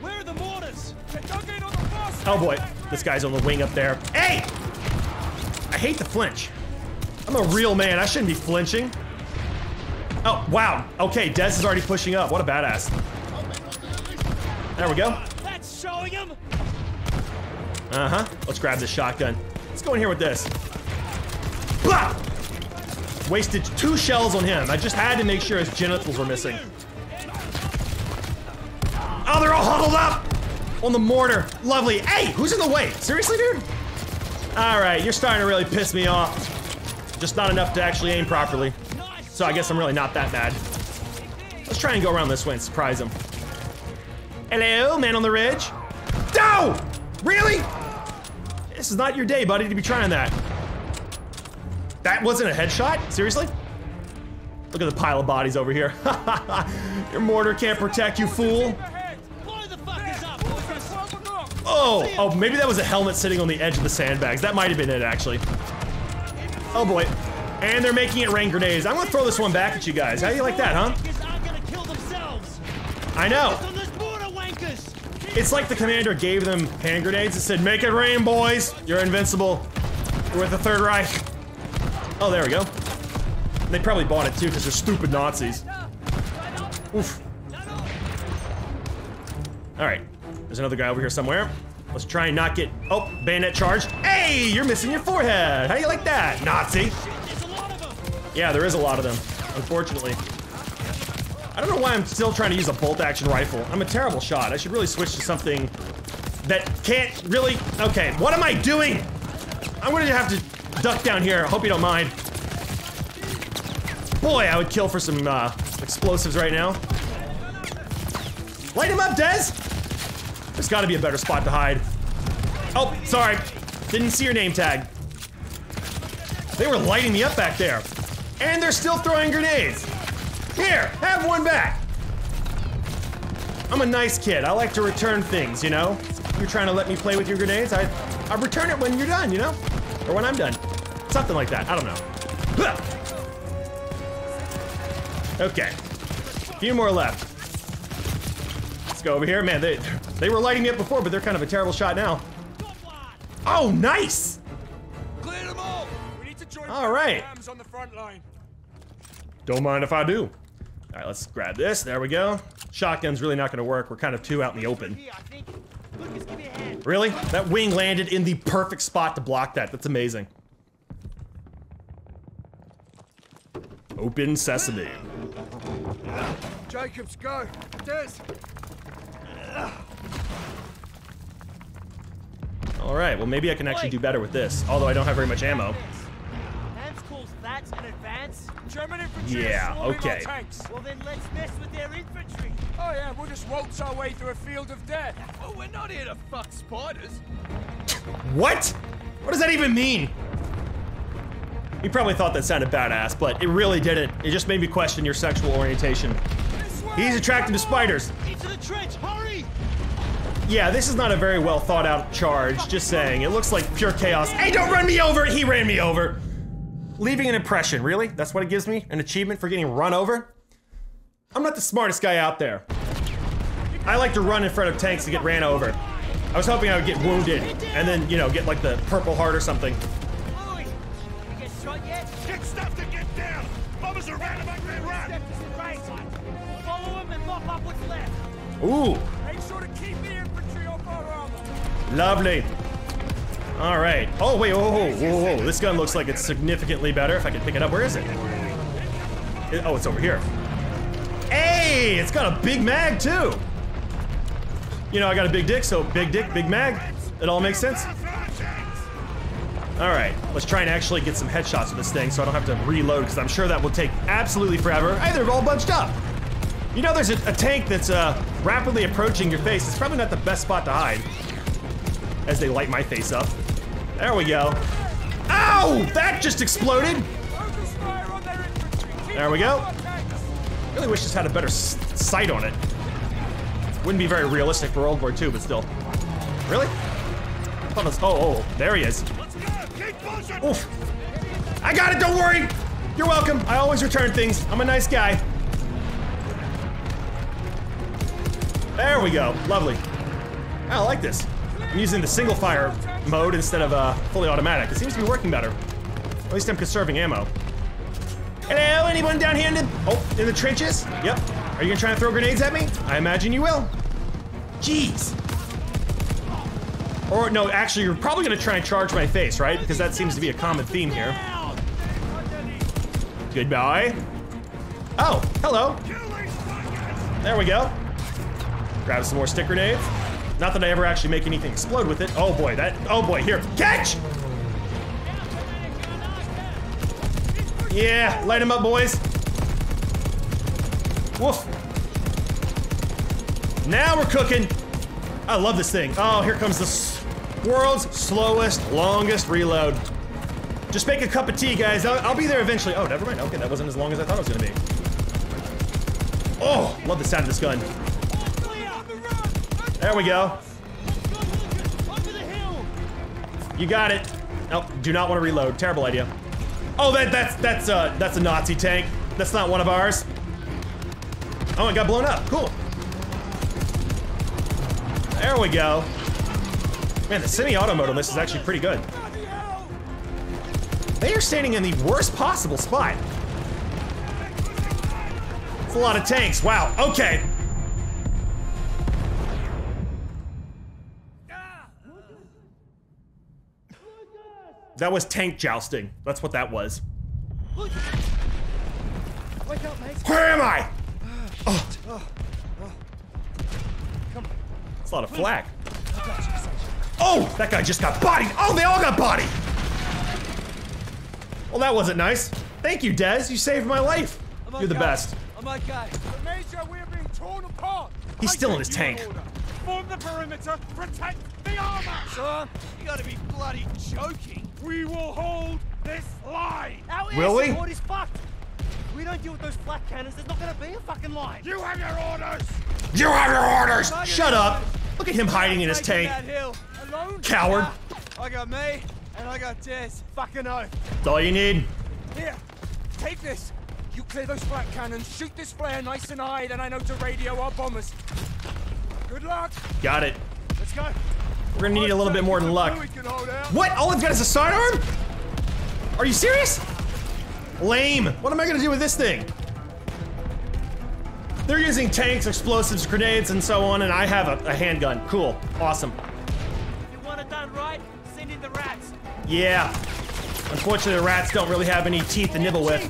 Where are the mortars? Oh boy, this guy's on the wing up there. Hey! I hate the flinch. I'm a real man, I shouldn't be flinching. Oh, wow. Okay, Dez is already pushing up. What a badass. There we go. That's showing him. Uh-huh. Let's grab this shotgun. Let's go in here with this. Bah! Wasted two shells on him. I just had to make sure his genitals were missing. Oh, they're all huddled up on the mortar. Lovely. Hey, who's in the way? Seriously, dude? All right, you're starting to really piss me off. Just not enough to actually aim properly. So I guess I'm really not that bad. Let's try and go around this way and surprise him. Hello, man on the ridge. No! Really? This is not your day, buddy, to be trying that. That wasn't a headshot? Seriously? Look at the pile of bodies over here. Your mortar can't protect you, fool. Oh, oh, maybe that was a helmet sitting on the edge of the sandbags. That might have been it, actually. Oh, boy. And they're making it rain grenades. I'm going to throw this one back at you guys. How do you like that, huh? I know. It's like the commander gave them hand grenades and said, make it rain, boys. You're invincible. You're with the Third Reich. Oh, there we go. They probably bought it, too, because they're stupid Nazis. Oof. All right. There's another guy over here somewhere. Let's try and not get... Oh, bayonet charge. Hey, you're missing your forehead. How do you like that, Nazi? Yeah, there is a lot of them, unfortunately. I don't know why I'm still trying to use a bolt-action rifle. I'm a terrible shot. I should really switch to something that can't really... Okay, what am I doing? I'm going to have to duck down here. I hope you don't mind. Boy, I would kill for some uh, explosives right now. Light him up, Dez! There's got to be a better spot to hide. Oh, sorry. Didn't see your name tag. They were lighting me up back there. And they're still throwing grenades. Here, have one back. I'm a nice kid. I like to return things, you know? You're trying to let me play with your grenades? I, I return it when you're done, you know? Or when I'm done. Something like that. I don't know. Okay. A few more left. Let's go over here. Man, they... They were lighting me up before, but they're kind of a terrible shot now. Oh, nice! Clear them all. We need to join all right. Hams on the front line. Don't mind if I do. All right, let's grab this. There we go. Shotgun's really not going to work. We're kind of two out in the open. Lucas, give me a hand. Really? That wing landed in the perfect spot to block that. That's amazing. Open sesame. Jacobs, go. Dez. All right, well maybe I can actually do better with this, although I don't have very much ammo. Yeah, okay. Well then let's mess with their infantry. Oh yeah, we'll just waltz our way through a field of death. Oh, we're not here to fuck spiders. What? What does that even mean? You probably thought that sounded badass, but it really didn't. It just made me question your sexual orientation. He's attracted to spiders. Into the trench, hurry! Yeah, this is not a very well thought out charge, just saying. It looks like pure chaos. Hey, don't run me over! He ran me over! Leaving an impression, really? That's what it gives me? An achievement for getting run over? I'm not the smartest guy out there. I like to run in front of tanks to get ran over. I was hoping I would get wounded, and then, you know, get like the Purple Heart or something. Get shot yet? Get stuffed and get down! Bombers are round about their run! Ooh. Make sure to keep the infantry off our armor. Lovely. All right. Oh wait, whoa, whoa, whoa, whoa. This gun looks like it's significantly better. If I can pick it up, where is it? it oh, it's over here. Hey, it's got a big mag too. You know, I got a big dick, so big dick, big mag. It all makes sense. All right, let's try and actually get some headshots with this thing, so I don't have to reload, because I'm sure that will take absolutely forever. Hey, they're all bunched up. You know, there's a, a tank that's uh, rapidly approaching your face. It's probably not the best spot to hide, as they light my face up. There we go. Ow! That just exploded! There we go. Really wish this had a better s sight on it. Wouldn't be very realistic for World War Two, but still. Really? I thought it was, oh, oh, there he is. Oof. I got it, don't worry! You're welcome. I always return things. I'm a nice guy. There we go. Lovely. I like this. I'm using the single fire mode instead of uh, fully automatic. It seems to be working better. At least I'm conserving ammo. Hello, anyone down here in the, oh, in the trenches? Yep. Are you gonna try and throw grenades at me? I imagine you will. Jeez. Or no, actually, you're probably gonna try and charge my face, right? Because that seems to be a common theme here. Goodbye. Oh, hello. There we go. Grab some more stick grenades. Not that I ever actually make anything explode with it. Oh boy, that, oh boy, here, catch! Yeah, light him up, boys. Woof. Now we're cooking. I love this thing. Oh, here comes the world's slowest, longest reload. Just make a cup of tea, guys. I'll, I'll be there eventually. Oh, never mind. Okay, that wasn't as long as I thought it was gonna be. Oh, love the sound of this gun. There we go. You got it. Nope, do not want to reload. Terrible idea. Oh, that that's that's uh that's a Nazi tank. That's not one of ours. Oh, it got blown up. Cool. There we go. Man, the semi-auto mode on this is actually pretty good. They are standing in the worst possible spot. It's a lot of tanks. Wow. Okay. That was tank jousting. That's what that was. Wake up, mate. Where am I? Oh. Oh, oh. Come on. That's a lot of flak. Oh, that guy just got bodied. Oh, they all got bodied. Well, that wasn't nice. Thank you, Dez. You saved my life. Oh, you're the best. Oh my God. Major, we're being torn apart. He's still in his tank. Form the perimeter, protect the armor! Sir, you gotta be bloody joking. We will hold this line! Our air support is fucked! If we don't deal with those flat cannons, there's not gonna be a fucking line! You have your orders! You have your orders! Shut up! Look at him hiding in his tank. Coward. I got me, and I got Dez. Fucking oath. That's all you need. Here, take this. You clear those flat cannons, shoot this flare nice and high, then I know to radio our bombers. Good luck. Got it. Let's go. We're gonna need a little bit more than luck. What? All I've got is a sidearm? Are you serious? Lame. What am I gonna do with this thing? They're using tanks, explosives, grenades, and so on, and I have a, a handgun. Cool. Awesome. If you want it done right, send in the rats. Yeah. Unfortunately, the rats don't really have any teeth to nibble with.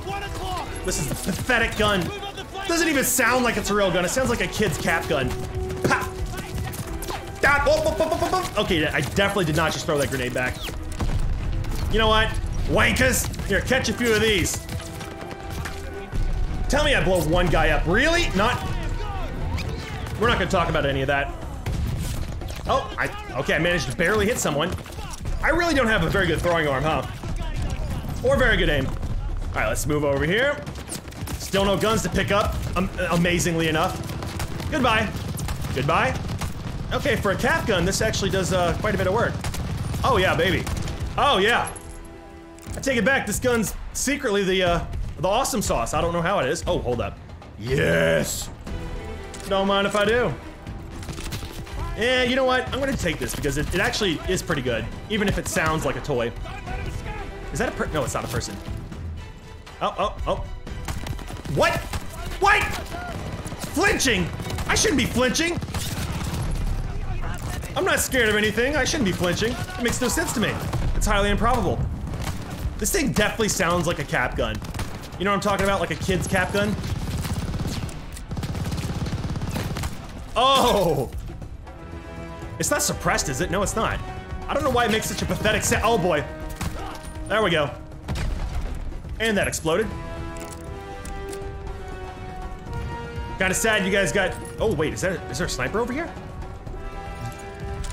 This is a pathetic gun. Doesn't even sound like it's a real gun. It sounds like a kid's cap gun. Okay, I definitely did not just throw that grenade back. You know what? Wankers! Here, catch a few of these. Tell me I blow one guy up. Really? Not. We're not gonna talk about any of that. Oh, I okay, I managed to barely hit someone. I really don't have a very good throwing arm, huh? Or very good aim. Alright, let's move over here. Still no guns to pick up, um, amazingly enough. Goodbye. Goodbye. Okay, for a cap gun, this actually does uh, quite a bit of work. Oh yeah, baby. Oh yeah. I take it back. This gun's secretly the uh, the awesome sauce. I don't know how it is. Oh, hold up. Yes. Don't mind if I do. Yeah, you know what? I'm gonna take this because it, it actually is pretty good, even if it sounds like a toy. Is that a per- no? It's not a person. Oh, oh, oh. What? What? Flinching? I shouldn't be flinching. I'm not scared of anything. I shouldn't be flinching. It makes no sense to me. It's highly improbable. This thing definitely sounds like a cap gun. You know what I'm talking about? Like a kid's cap gun? Oh! It's not suppressed, is it? No, it's not. I don't know why it makes such a pathetic sound. Oh boy. There we go. And that exploded. Kinda sad you guys got. Oh wait, is that a, is there a sniper over here?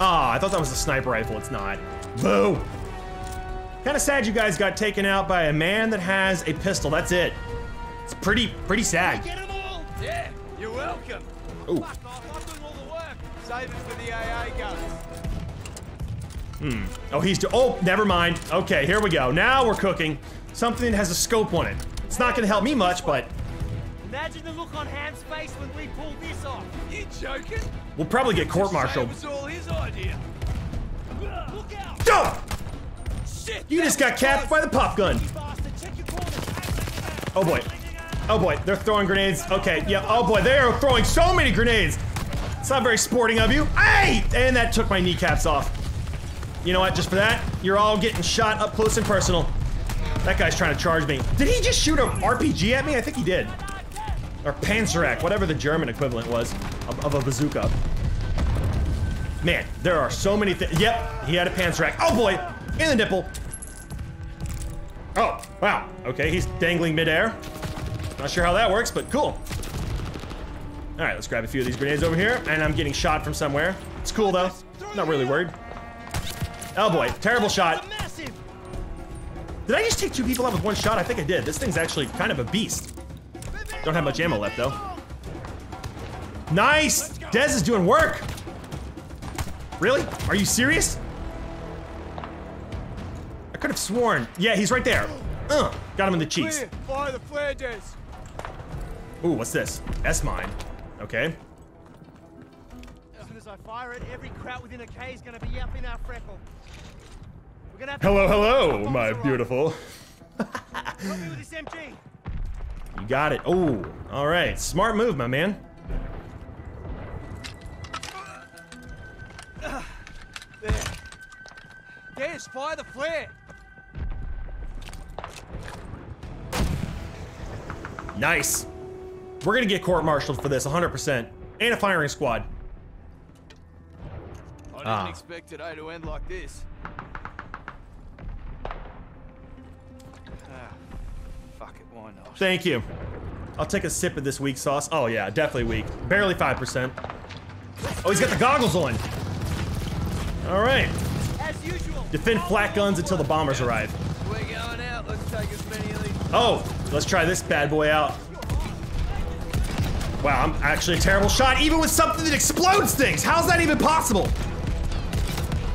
Ah, oh, I thought that was a sniper rifle. It's not. Boo! Kind of sad you guys got taken out by a man that has a pistol. That's it. It's pretty, pretty sad. Get them all. Yeah, you're welcome. Ooh. Fuck off. I'm doing all the work. Save it for the A A guns. Hmm. Oh, he's. Do oh, never mind. Okay, here we go. Now we're cooking. Something that has a scope on it. It's not going to help me much, but Imagine the look on Ham's face when we pull this off. You joking? We'll probably get court-martialed. It was all his idea. Look out! Duh! Shit! You just got capped by the pop gun. Oh boy. Oh boy, they're throwing grenades. Okay, yeah, oh boy, they are throwing so many grenades. It's not very sporting of you. Hey! And that took my kneecaps off. You know what, just for that, you're all getting shot up close and personal. That guy's trying to charge me. Did he just shoot an R P G at me? I think he did. Or Panzerak, whatever the German equivalent was of, of a bazooka. Man, there are so many things. Yep, he had a Panzerak. Oh boy, in the nipple. Oh, wow. Okay, he's dangling midair. Not sure how that works, but cool. All right, let's grab a few of these grenades over here, and I'm getting shot from somewhere. It's cool, though. Not really worried. Oh, boy. Terrible shot. Did I just take two people out with one shot? I think I did. This thing's actually kind of a beast. Don't have much ammo left, though. Nice! Dez is doing work! Really? Are you serious? I could have sworn. Yeah, he's right there. Uh, got him in the cheeks. Fire the flare, Dez. Ooh, what's this? S-mine. Okay. As soon as I fire it, every kraut within a K is gonna be up in our freckle. We're gonna have to hello, hello, my beautiful. Help me with this M G. You got it. Oh, all right. Smart move, my man. There. Yes, fire the flare. Nice. We're gonna get court-martialed for this, one hundred percent. And a firing squad. I didn't ah. expect it to end like this. Ah, fuck it, why not? Thank you. I'll take a sip of this weak sauce. Oh yeah, definitely weak. Barely five percent. Oh, he's got the goggles on. All right. As usual. Defend flat guns until the bombers arrive. We're going out. Let's take as many of these. Oh, let's try this bad boy out. Wow, I'm actually a terrible shot, even with something that explodes things. How's that even possible?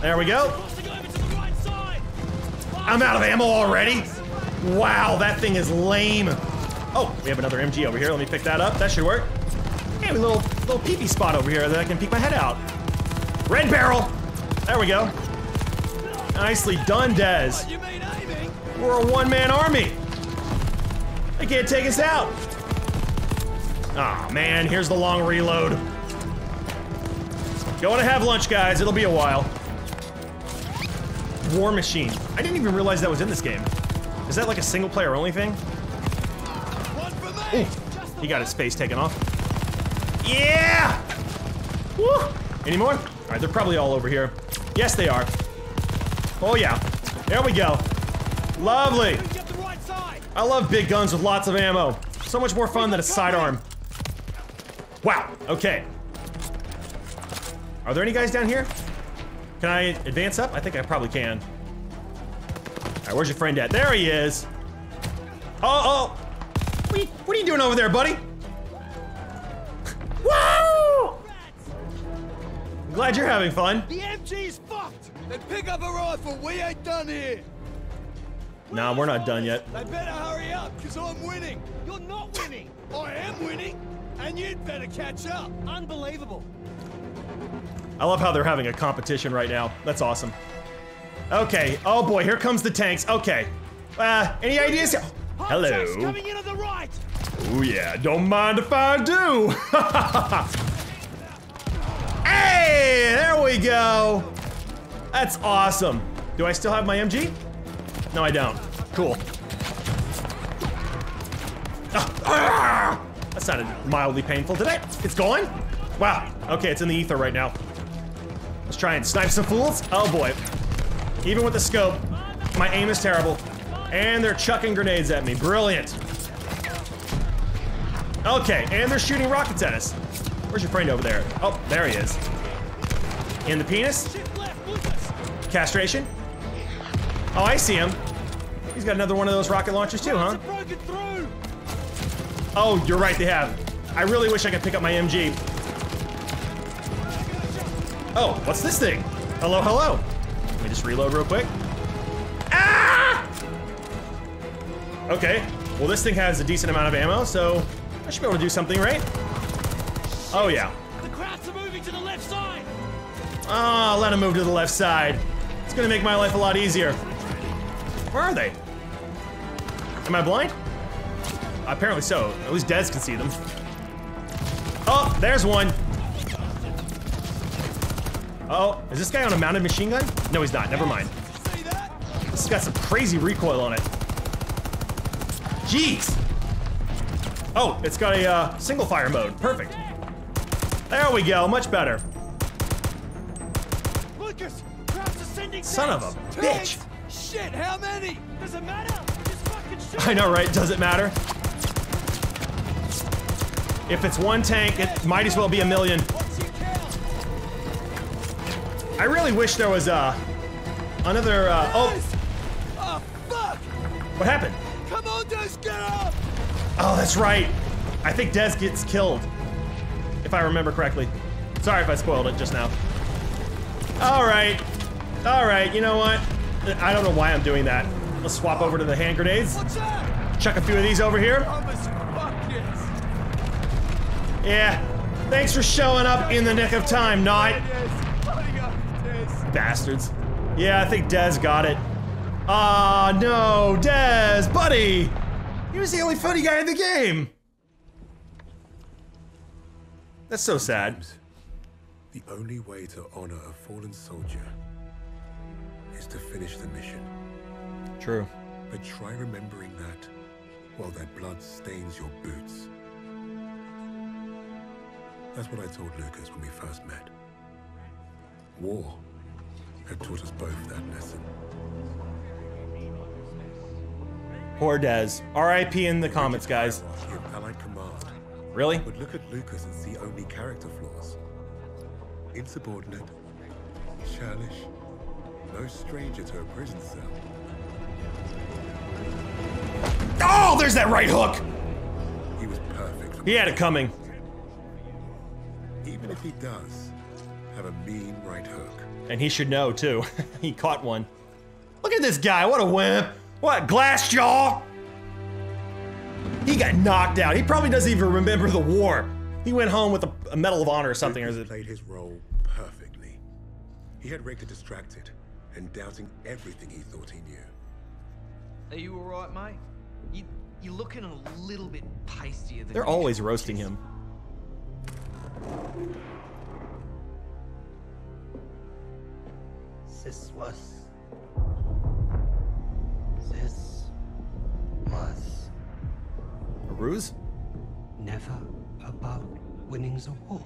There we go. I'm out of ammo already. Wow, that thing is lame. Oh, we have another M G over here. Let me pick that up. That should work. Hey, a little little peepee spot over here that I can peek my head out. Red barrel. There we go. Nicely done, Dez. We're a one-man army. They can't take us out. Aw, man, here's the long reload. Going to have lunch, guys. It'll be a while. War Machine. I didn't even realize that was in this game. Is that like a single-player only thing? Ooh, he got his face taken off. Yeah! Woo! Any more? All right, they're probably all over here. Yes, they are. Oh, yeah. There we go. Lovely. I love big guns with lots of ammo. So much more fun than a sidearm. Wow, okay. Are there any guys down here? Can I advance up? I think I probably can. All right, where's your friend at? There he is. Oh, oh. What are you, what are you doing over there, buddy? Woo! I'm glad you're having fun. The M G's fucked. They pick up a rifle. We ain't done here. Nah, we're not done yet. They better hurry up, because I'm winning. You're not winning. I am winning. And you'd better catch up. Unbelievable. I love how they're having a competition right now. That's awesome. Okay. Oh boy, here comes the tanks. Okay. Uh, any ideas? Hello. Coming in on the right. Oh yeah. Don't mind if I do. Hey, there we go. That's awesome. Do I still have my M G? No, I don't. Cool. Ah, ah! That sounded mildly painful. Did I? It's gone? Wow. Okay, it's in the ether right now. Let's try and snipe some fools. Oh boy. Even with the scope, my aim is terrible. And they're chucking grenades at me. Brilliant. Okay, and they're shooting rockets at us. Where's your friend over there? Oh, there he is. In the penis. Castration. Oh, I see him. He's got another one of those rocket launchers too, huh? Oh, you're right, they have. I really wish I could pick up my M G. Oh, what's this thing? Hello, hello. Let me just reload real quick. Ah! Okay, well this thing has a decent amount of ammo, so I should be able to do something, right? Shit. Oh yeah. The crowds are moving to the left side. Ah, oh, let them move to the left side. It's gonna make my life a lot easier. Where are they? Am I blind? Apparently so. At least Dez can see them. Oh, there's one. Uh oh, is this guy on a mounted machine gun? No, he's not. Never mind. This has got some crazy recoil on it. Jeez. Oh, it's got a uh, single fire mode. Perfect. There we go. Much better. Lucas, crowds are sending. Son of a bitch. Shit, how many? Doesn't matter. I know, right? Does it matter? If it's one tank, it might as well be a million. I really wish there was uh, another. Uh, oh. Oh, fuck! What happened? Come on, Dez, get up! Oh, that's right. I think Dez gets killed, if I remember correctly. Sorry if I spoiled it just now. All right, all right. You know what? I don't know why I'm doing that. Let's swap over to the hand grenades. Chuck a few of these over here. Yeah. Thanks for showing up in the nick of time, Knight. Bastards. Yeah, I think Dez got it. Ah, uh, no, Dez, buddy. He was the only funny guy in the game. That's so sad. The only way to honor a fallen soldier is to finish the mission. True. But try remembering that while that blood stains your boots. That's what I told Lucas when we first met. War had taught us both that lesson. Poor Dez. R I P in the comments, guys. Allied command. Really? But look at Lucas and see only character flaws. Insubordinate, churlish, no stranger to a prison cell. Oh, there's that right hook. He was perfect. He had it coming. Even if he does have a mean right hook. And he should know too. He caught one. Look at this guy. What a wimp. What, glass jaw? He got knocked out. He probably doesn't even remember the war. He went home with a, a Medal of Honor or something. He played his role perfectly. He had Richter distracted and doubting everything he thought he knew. Are you all right, mate? You, you're looking a little bit pastier than. They're always roasting him. This was. This was. A ruse? Never about winning the war.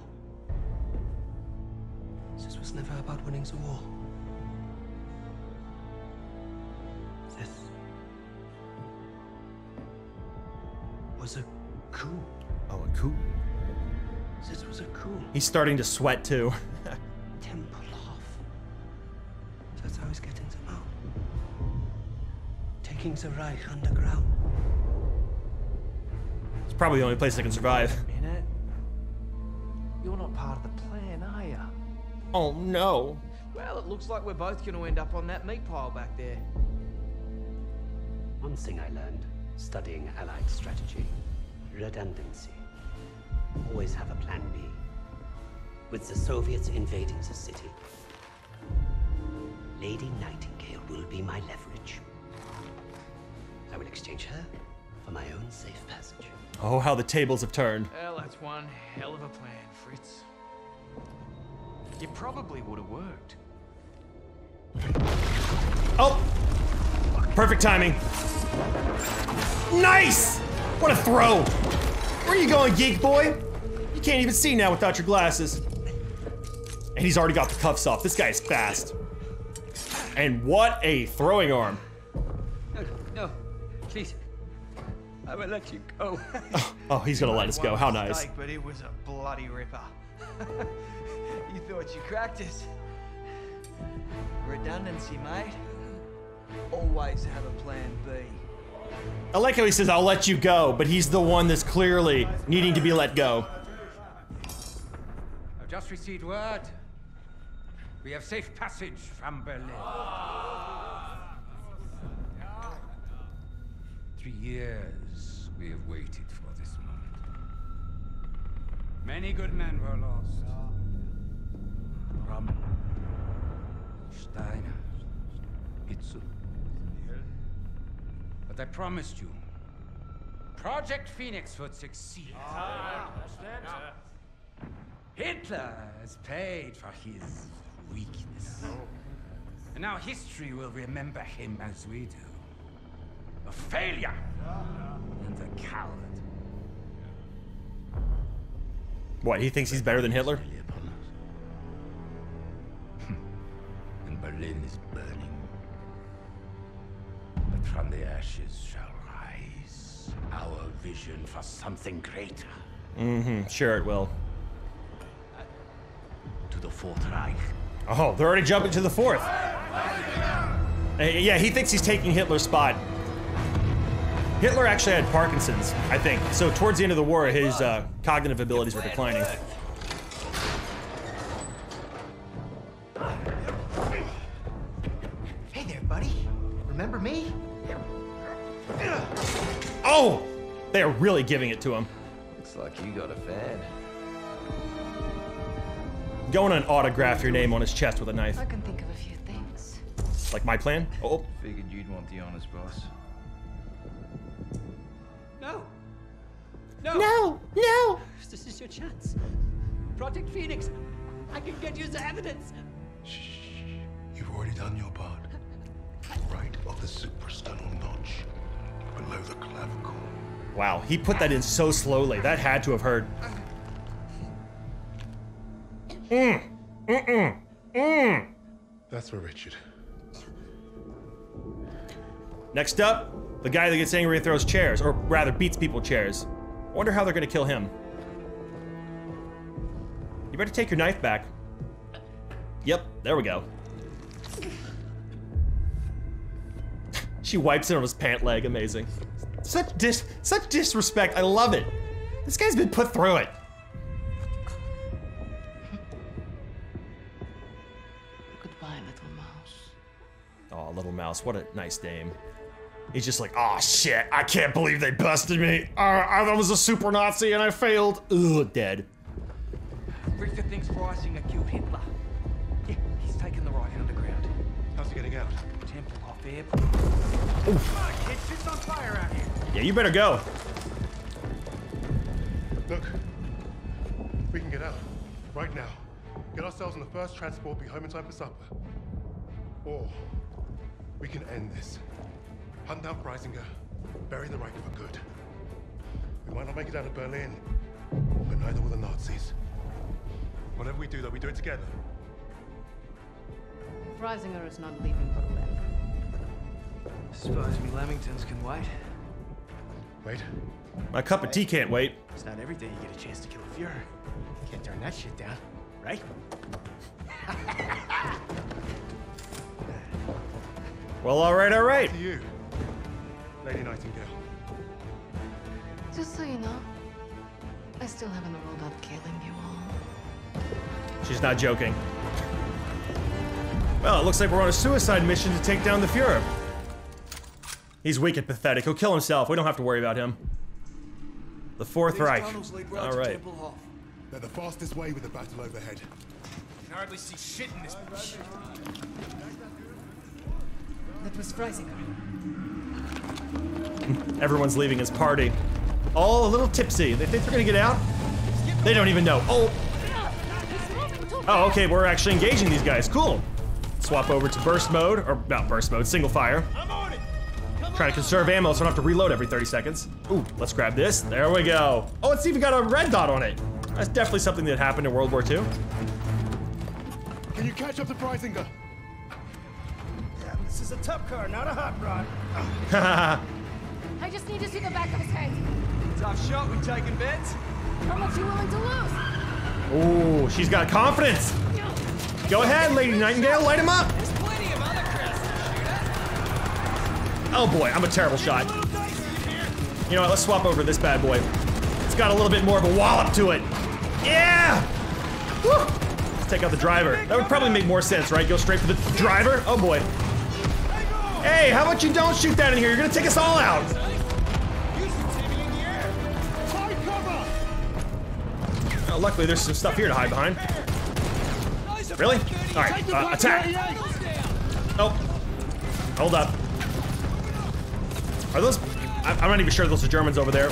This was never about winning the war. This. Was a coup. Oh, a coup. This was a coup. He's starting to sweat too. Temple of. That's how he's getting them out. Taking the Reich underground. It's probably the only place they can survive. Wait a minute. You're not part of the plan, are you? Oh no. Well, it looks like we're both going to end up on that meat pile back there. One thing I learned. Studying Allied strategy. Redundancy. Always have a plan B. With the Soviets invading the city, Lady Nightingale will be my leverage. I will exchange her for my own safe passage. Oh, how the tables have turned. Well, that's one hell of a plan, Fritz. It probably would have worked. Oh! Perfect timing. Nice! What a throw! Where are you going, geek boy? You can't even see now without your glasses. And he's already got the cuffs off. This guy's fast. And what a throwing arm. No, no, please. I will let you go. Oh, oh, he's gonna let us go. How nice. But it was a bloody ripper. You thought you cracked it. Redundancy, mate. Always have a plan B. I like how he says, I'll let you go, but he's the one that's clearly needing to be let go. I've just received word. We have safe passage from Berlin. Three years we have waited for this moment. Many good men were lost. Rommel, Steiner, Itzel. But I promised you, Project Phoenix would succeed. Ah, Hitler has paid for his weakness. And now history will remember him as we do. A failure and a coward. What, he thinks he's better than Hitler? And Berlin is burning. But from the ashes shall rise our vision for something greater. Mm-hmm, sure it will. To the Fourth Reich. Oh, they're already jumping to the Fourth. Hey, yeah, he thinks he's taking Hitler's spot. Hitler actually had Parkinson's, I think. So towards the end of the war, his uh, cognitive abilities were declining. Hey there, buddy. Remember me? Oh! They are really giving it to him. Looks like you got a fan. Going and autograph your name on his chest with a knife. I can think of a few things. Like my plan? Oh. Figured you'd want the honors, boss. No. No. No. No. This is your chance. Project Phoenix. I can get you the evidence. Shh. You've already done your part. Right of the suprasternal notch. Below the clavicle. Wow. He put that in so slowly. That had to have hurt. Mm. Mm-mm. Mm. That's for Richard. Next up. The guy that gets angry and throws chairs, or rather beats people chairs. I wonder how they're gonna kill him. You better take your knife back. Yep, there we go. She wipes it on his pant leg, amazing. Such dis- such disrespect, I love it. This guy's been put through it. Goodbye, little mouse. Aw, oh, little mouse, what a nice name. He's just like, oh shit, I can't believe they busted me. Uh, I was a super Nazi and I failed. Ugh, dead. Richter thinks Freisinger killed Hitler. Yeah, he's taken the right underground. How's he getting out? Temple off the airport. Fuck, it shit's on fire out here. Yeah, you better go. Look, we can get out right now. Get ourselves on the first transport, be home in time for supper. Or we can end this. Hunt down Freisinger, bury the Reich for good. We might not make it out of Berlin, but neither will the Nazis. Whatever we do, though, we do it together. Freisinger is not leaving Berlin. Suppose me Lamingtons can wait. Wait? My cup of tea can't wait. It's not every day you get a chance to kill a Fuhrer. Can't turn that shit down, right? Well, all right, all right. To you. Lady Nightingale. Just so you know, I still haven't ruled out killing you all. She's not joking. Well, it looks like we're on a suicide mission to take down the Fuhrer. He's weak and pathetic. He'll kill himself. We don't have to worry about him. The Fourth Reich. Right all right. They're the fastest way with the battle overhead. I can hardly see shit in this bush. That was Freisinger. Everyone's leaving his party. All a little tipsy. They think they're gonna get out? They don't even know. Oh! Oh, okay, we're actually engaging these guys. Cool. Swap over to burst mode, or not burst mode, single fire. Try to conserve ammo so I don't have to reload every thirty seconds. Ooh, let's grab this. There we go. Oh, it's even got a red dot on it. That's definitely something that happened in World War Two. Can you catch up to Freisinger? Yeah, this is a tough car, not a hot rod. Haha. I just need to see the back of his head. Tough shot, we taking bets. How much are you willing to lose? Ooh, she's got confidence. Go ahead, Lady Nightingale, light him up. There's plenty of other crests to shoot at. Oh boy, I'm a terrible shot. You know what, let's swap over this bad boy. It's got a little bit more of a wallop to it. Yeah! Woo! Let's take out the driver. That would probably make more sense, right? Go straight for the driver? Oh boy. Hey, how about you don't shoot that in here? You're gonna take us all out. Oh, luckily there's some stuff here to hide behind. Really? Alright, uh, attack! Nope. Hold up. Are those... I'm not even sure those are Germans over there.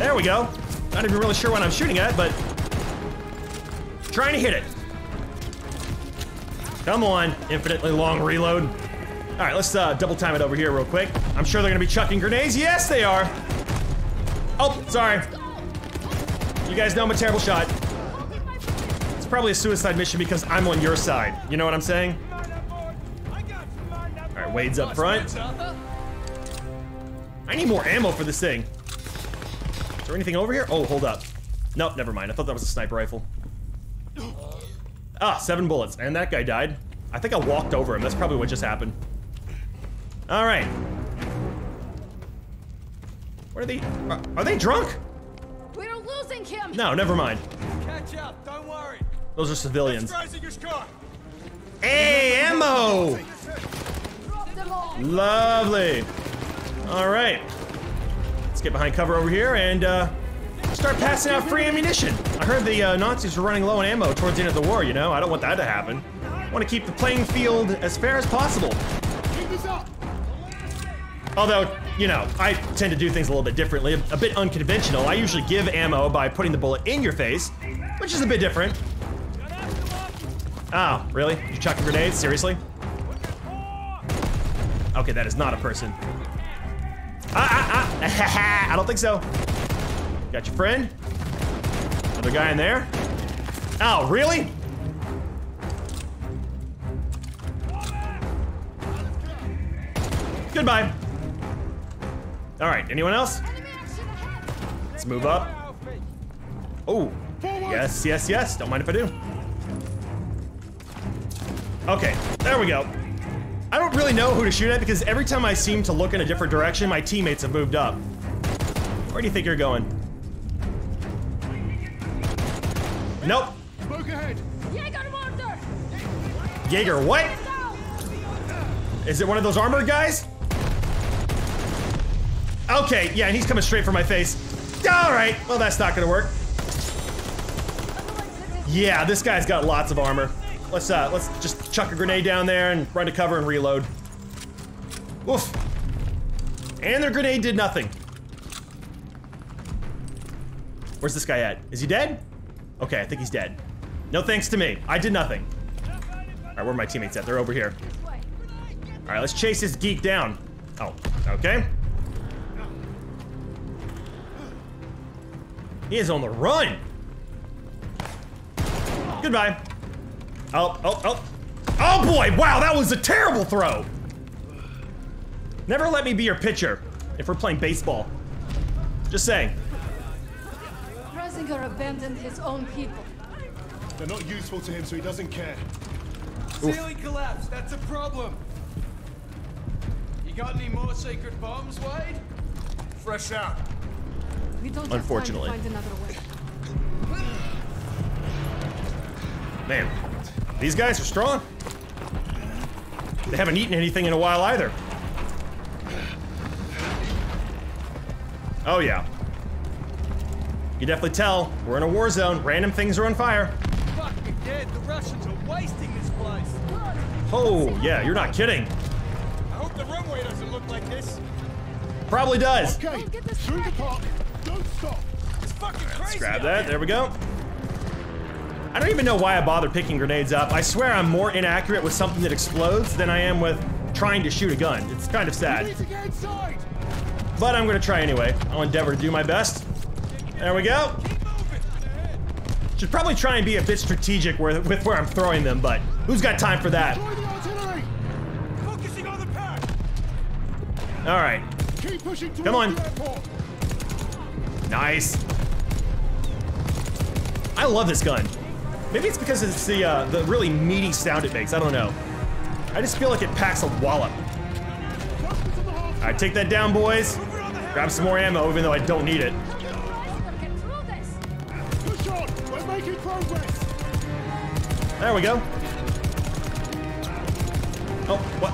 There we go. Not even really sure what I'm shooting at, but... trying to hit it. Come on, infinitely long reload. All right, let's uh, double time it over here real quick. I'm sure they're gonna be chucking grenades. Yes, they are. Oh, sorry. You guys know I'm a terrible shot. It's probably a suicide mission because I'm on your side. You know what I'm saying? All right, Wade's up front. I need more ammo for this thing. Is there anything over here? Oh, hold up. Nope, never mind. I thought that was a sniper rifle. Ah, seven bullets, and that guy died. I think I walked over him. That's probably what just happened. All right. What are they? Are, are they drunk? We're losing him. No, never mind. Catch up. Don't worry. Those are civilians. Hey, ammo. Lovely. All right. Let's get behind cover over here and uh, start passing out free ammunition. I heard the uh, Nazis were running low on ammo towards the end of the war. You know, I don't want that to happen. I want to keep the playing field as fair as possible. Although, you know, I tend to do things a little bit differently, a bit unconventional. I usually give ammo by putting the bullet in your face, which is a bit different. Oh, really? You chucking grenades? Seriously? Okay, that is not a person. Ah, ah, ah. I don't think so. Got your friend. Another guy in there. Oh, really? Goodbye. All right, anyone else? Let's move up. Oh, yes, yes, yes. Don't mind if I do. Okay, there we go. I don't really know who to shoot at because every time I seem to look in a different direction, my teammates have moved up. Where do you think you're going? Nope. Jaeger, what? Is it one of those armored guys? Okay, yeah, and he's coming straight for my face. All right, well, that's not gonna work. Yeah, this guy's got lots of armor. Let's uh, let's just chuck a grenade down there and run to cover and reload. Oof. And their grenade did nothing. Where's this guy at? Is he dead? Okay, I think he's dead. No thanks to me, I did nothing. All right, where are my teammates at? They're over here. All right, let's chase this geek down. Oh, okay. He is on the run. Goodbye. Oh, oh, oh. Oh boy, wow, that was a terrible throw. Never let me be your pitcher if we're playing baseball. Just saying. Freisinger abandoned his own people. They're not useful to him, so he doesn't care. Ceiling collapsed, that's a problem. Got any more sacred bombs, Wade? Fresh out. We don't unfortunately. Have time to find another way. Man, these guys are strong. They haven't eaten anything in a while either. Oh yeah. You can definitely tell we're in a war zone. Random things are on fire. Fuck me dead. The Russians are wasting this place. Oh yeah, you're not kidding. The runway doesn't look like this. Probably does. Okay. Get this through the park. Don't stop. It's fucking crazy. Let's grab that. There we go. I don't even know why I bother picking grenades up. I swear I'm more inaccurate with something that explodes than I am with trying to shoot a gun. It's kind of sad. But I'm gonna try anyway. I'll endeavor to do my best. There we go. Should probably try and be a bit strategic with, with where I'm throwing them, but who's got time for that? All right. Keep pushing. Come on. Nice. I love this gun. Maybe it's because it's the uh, the really meaty sound it makes. I don't know. I just feel like it packs a wallop. All right, take that down, boys. Grab some more ammo, even though I don't need it. There we go. Oh, what?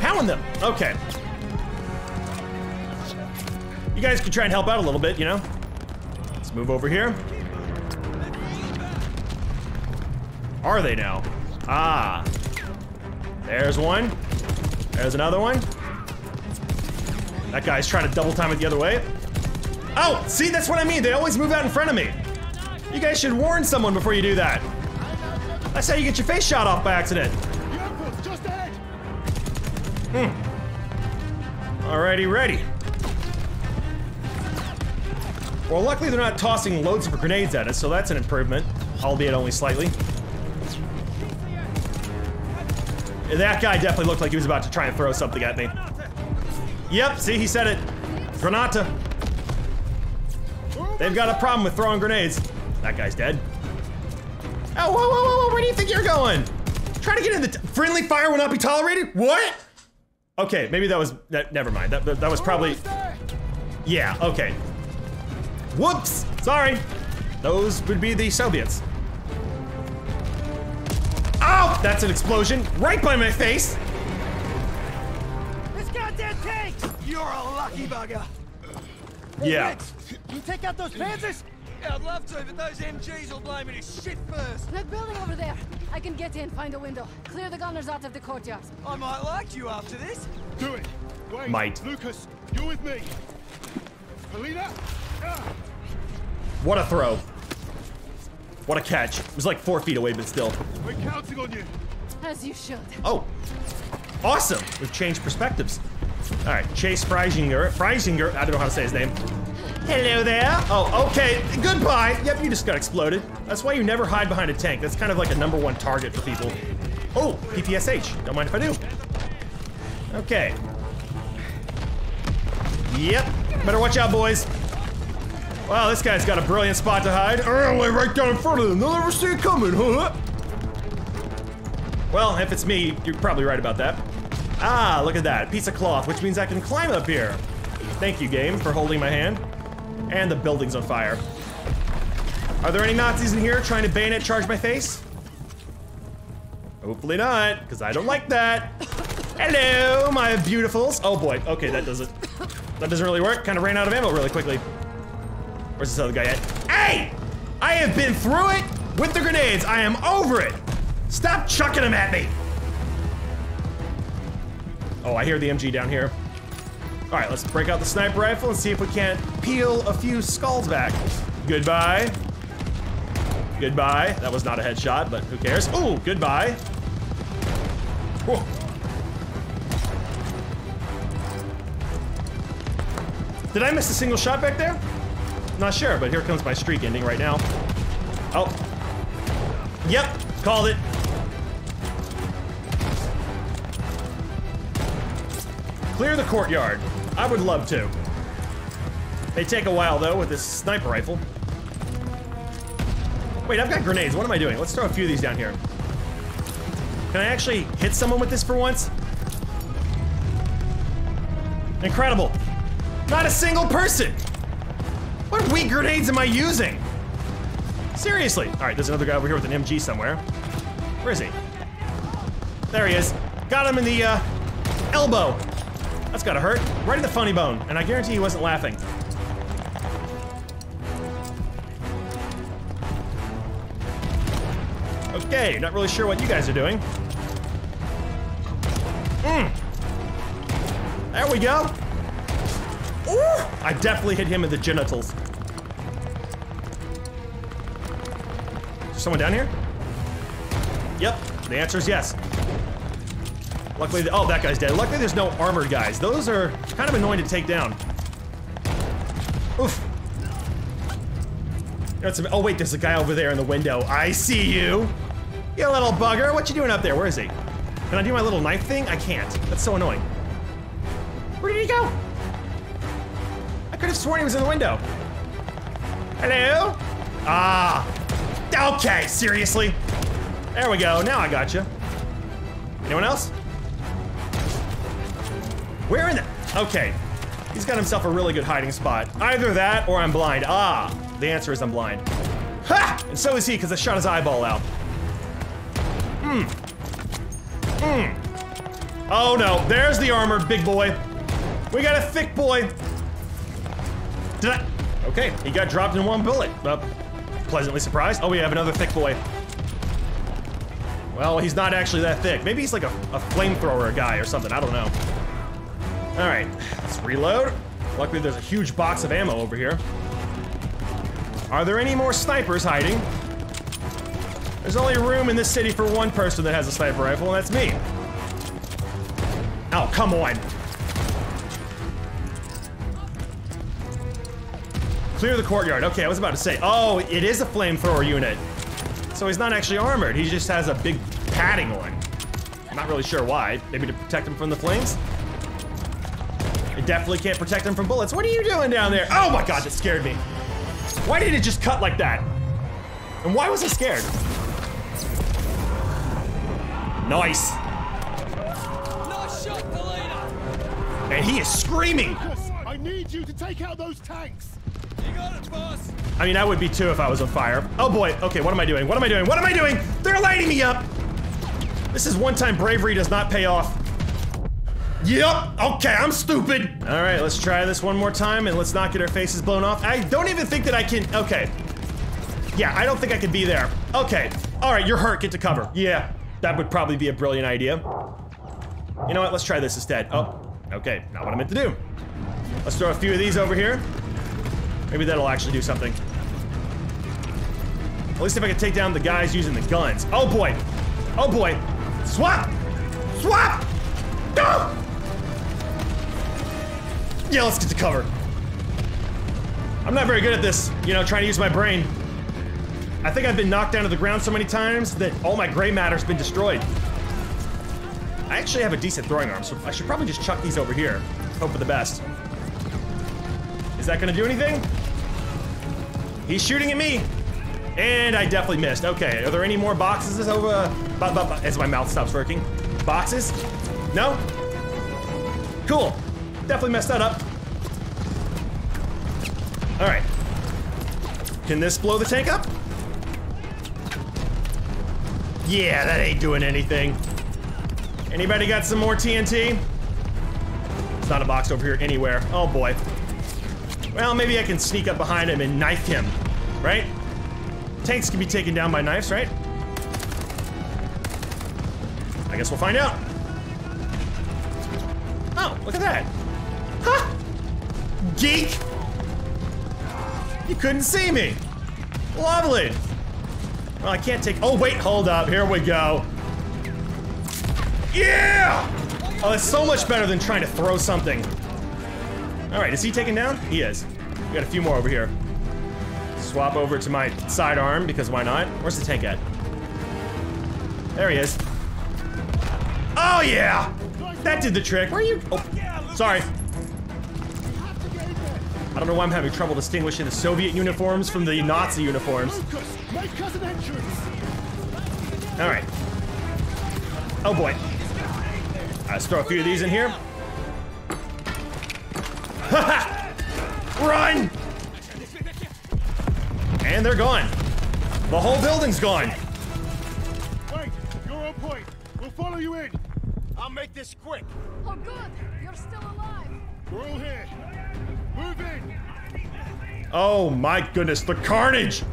Pound them. Okay. You guys can try and help out a little bit, you know? It's Let's move over here. Are they now? Ah. There's one. There's another one. That guy's trying to double time it the other way. Oh, see, that's what I mean. They always move out in front of me. You guys should warn someone before you do that. That's how you get your face shot off by accident. Hmm. Alrighty, ready. Well, luckily they're not tossing loads of grenades at us, so that's an improvement, albeit only slightly. That guy definitely looked like he was about to try and throw something at me. Yep, see, he said it. Granata. They've got a problem with throwing grenades. That guy's dead. Oh, whoa, whoa, whoa, where do you think you're going? Try to get in the t friendly fire will not be tolerated? What? Okay, maybe that was, that, never mind. That, that, that was probably, yeah, okay. Whoops, sorry. Those would be the Soviets. Oh, that's an explosion right by my face. This goddamn tank! You're a lucky bugger. Yeah. You take out those Panzers? Yeah, I'd love to, but those M Gs will blow me to shit first. That building over there. I can get in, find a window. Clear the gunners out of the courtyard. I might like you after this. Do it. Wait. Might. Lucas, you with me. Polina. Ah. What a throw. What a catch. It was like four feet away, but still. We're counting on you. As you should. Oh. Awesome. We've changed perspectives. All right, chase Freisinger. Freisinger, I don't know how to say his name. Hello there. Oh, okay. Goodbye. Yep, you just got exploded. That's why you never hide behind a tank. That's kind of like a number one target for people. Oh, P P S H. Don't mind if I do. Okay. Yep. Better watch out, boys. Wow, this guy's got a brilliant spot to hide. Early, right down in front of them. They'll never see it coming, huh? Well, if it's me, you're probably right about that. Ah, look at that. A piece of cloth, which means I can climb up here. Thank you, game, for holding my hand. And the building's on fire. Are there any Nazis in here trying to bayonet charge my face? Hopefully not, because I don't like that. Hello, my beautifuls. Oh boy, okay, that doesn't, that doesn't really work. Kind of ran out of ammo really quickly. Where's this other guy at? Hey, I have been through it with the grenades. I am over it. Stop chucking them at me. Oh, I hear the M G down here. All right, let's break out the sniper rifle and see if we can't peel a few skulls back. Goodbye. Goodbye. That was not a headshot, but who cares? Oh, goodbye. Whoa. Did I miss a single shot back there? Not sure, but here comes my streak ending right now. Oh. Yep, called it. Clear the courtyard. I would love to. They take a while though with this sniper rifle. Wait, I've got grenades. What am I doing? Let's throw a few of these down here. Can I actually hit someone with this for once? Incredible. Not a single person. What weak grenades am I using? Seriously. All right, there's another guy over here with an M G somewhere. Where is he? There he is. Got him in the uh, elbow. That's gotta hurt. Right in the funny bone, and I guarantee he wasn't laughing. Okay, not really sure what you guys are doing. Mm. There we go. Ooh, I definitely hit him in the genitals. Is there someone down here? Yep, the answer is yes. Luckily, oh, that guy's dead. Luckily, there's no armored guys. Those are kind of annoying to take down. Oof. Some, oh, wait, there's a guy over there in the window. I see you. You little bugger. What you doing up there? Where is he? Can I do my little knife thing? I can't. That's so annoying. Where did he go? I could have sworn he was in the window. Hello? Ah. Okay, seriously. There we go. Now I got you. Anyone else? Where in the, okay. He's got himself a really good hiding spot. Either that or I'm blind. Ah, the answer is I'm blind. Ha! And so is he, because I shot his eyeball out. Hmm. Hmm. Oh no, there's the armor, big boy. We got a thick boy. Did I, Okay, he got dropped in one bullet. Uh, pleasantly surprised. Oh, we have another thick boy. Well, he's not actually that thick. Maybe he's like a, a flamethrower guy or something, I don't know. All right, let's reload. Luckily, there's a huge box of ammo over here. Are there any more snipers hiding? There's only room in this city for one person that has a sniper rifle, and that's me. Oh, come on. Clear the courtyard. Okay, I was about to say, oh, it is a flamethrower unit. So he's not actually armored. He just has a big padding on. I'm not really sure why. Maybe to protect him from the flames? It definitely can't protect him from bullets. What are you doing down there? Oh my God, that scared me. Why did it just cut like that? And why was I scared? Nice. Nice shot, Polina. And he is screaming. Lucas, I need you to take out those tanks. You got it, boss. I mean, I would be too if I was on fire. Oh boy, okay, what am I doing? What am I doing? What am I doing? They're lighting me up. This is one time bravery does not pay off. Yep, okay, I'm stupid. All right, let's try this one more time and let's not get our faces blown off. I don't even think that I can, okay. Yeah, I don't think I can be there. Okay, all right, you're hurt, get to cover. Yeah, that would probably be a brilliant idea. You know what, let's try this instead. Oh, okay, not what I meant to do. Let's throw a few of these over here. Maybe that'll actually do something. At least if I can take down the guys using the guns. Oh boy, oh boy, swap, swap, go! Yeah, let's get to cover. I'm not very good at this, you know, trying to use my brain. I think I've been knocked down to the ground so many times that all my gray matter's been destroyed. I actually have a decent throwing arm, so I should probably just chuck these over here. Hope for the best. Is that gonna do anything? He's shooting at me. And I definitely missed. Okay, are there any more boxes over? As my mouth stops working. Boxes? No? Cool. Definitely messed that up. All right. Can this blow the tank up? Yeah, that ain't doing anything. Anybody got some more T N T? It's not a box over here anywhere. Oh boy. Well, maybe I can sneak up behind him and knife him, right? Tanks can be taken down by knives, right? I guess we'll find out. Oh, look at that. Huh? Geek! You couldn't see me. Lovely. Well, I can't take, oh wait, hold up, here we go. Yeah! Oh, that's so much better than trying to throw something. All right, is he taken down? He is. We got a few more over here. Swap over to my sidearm, because why not? Where's the tank at? There he is. Oh yeah! That did the trick. Where are you? Oh, sorry. I don't know why I'm having trouble distinguishing the Soviet uniforms from the Nazi uniforms. All right. Oh boy. Let's throw a few of these in here. Run! And they're gone. The whole building's gone. Wait, you're on point. We'll follow you in. I'll make this quick. Oh good, you're still alive. We're all here. Move in. Oh my goodness, the carnage!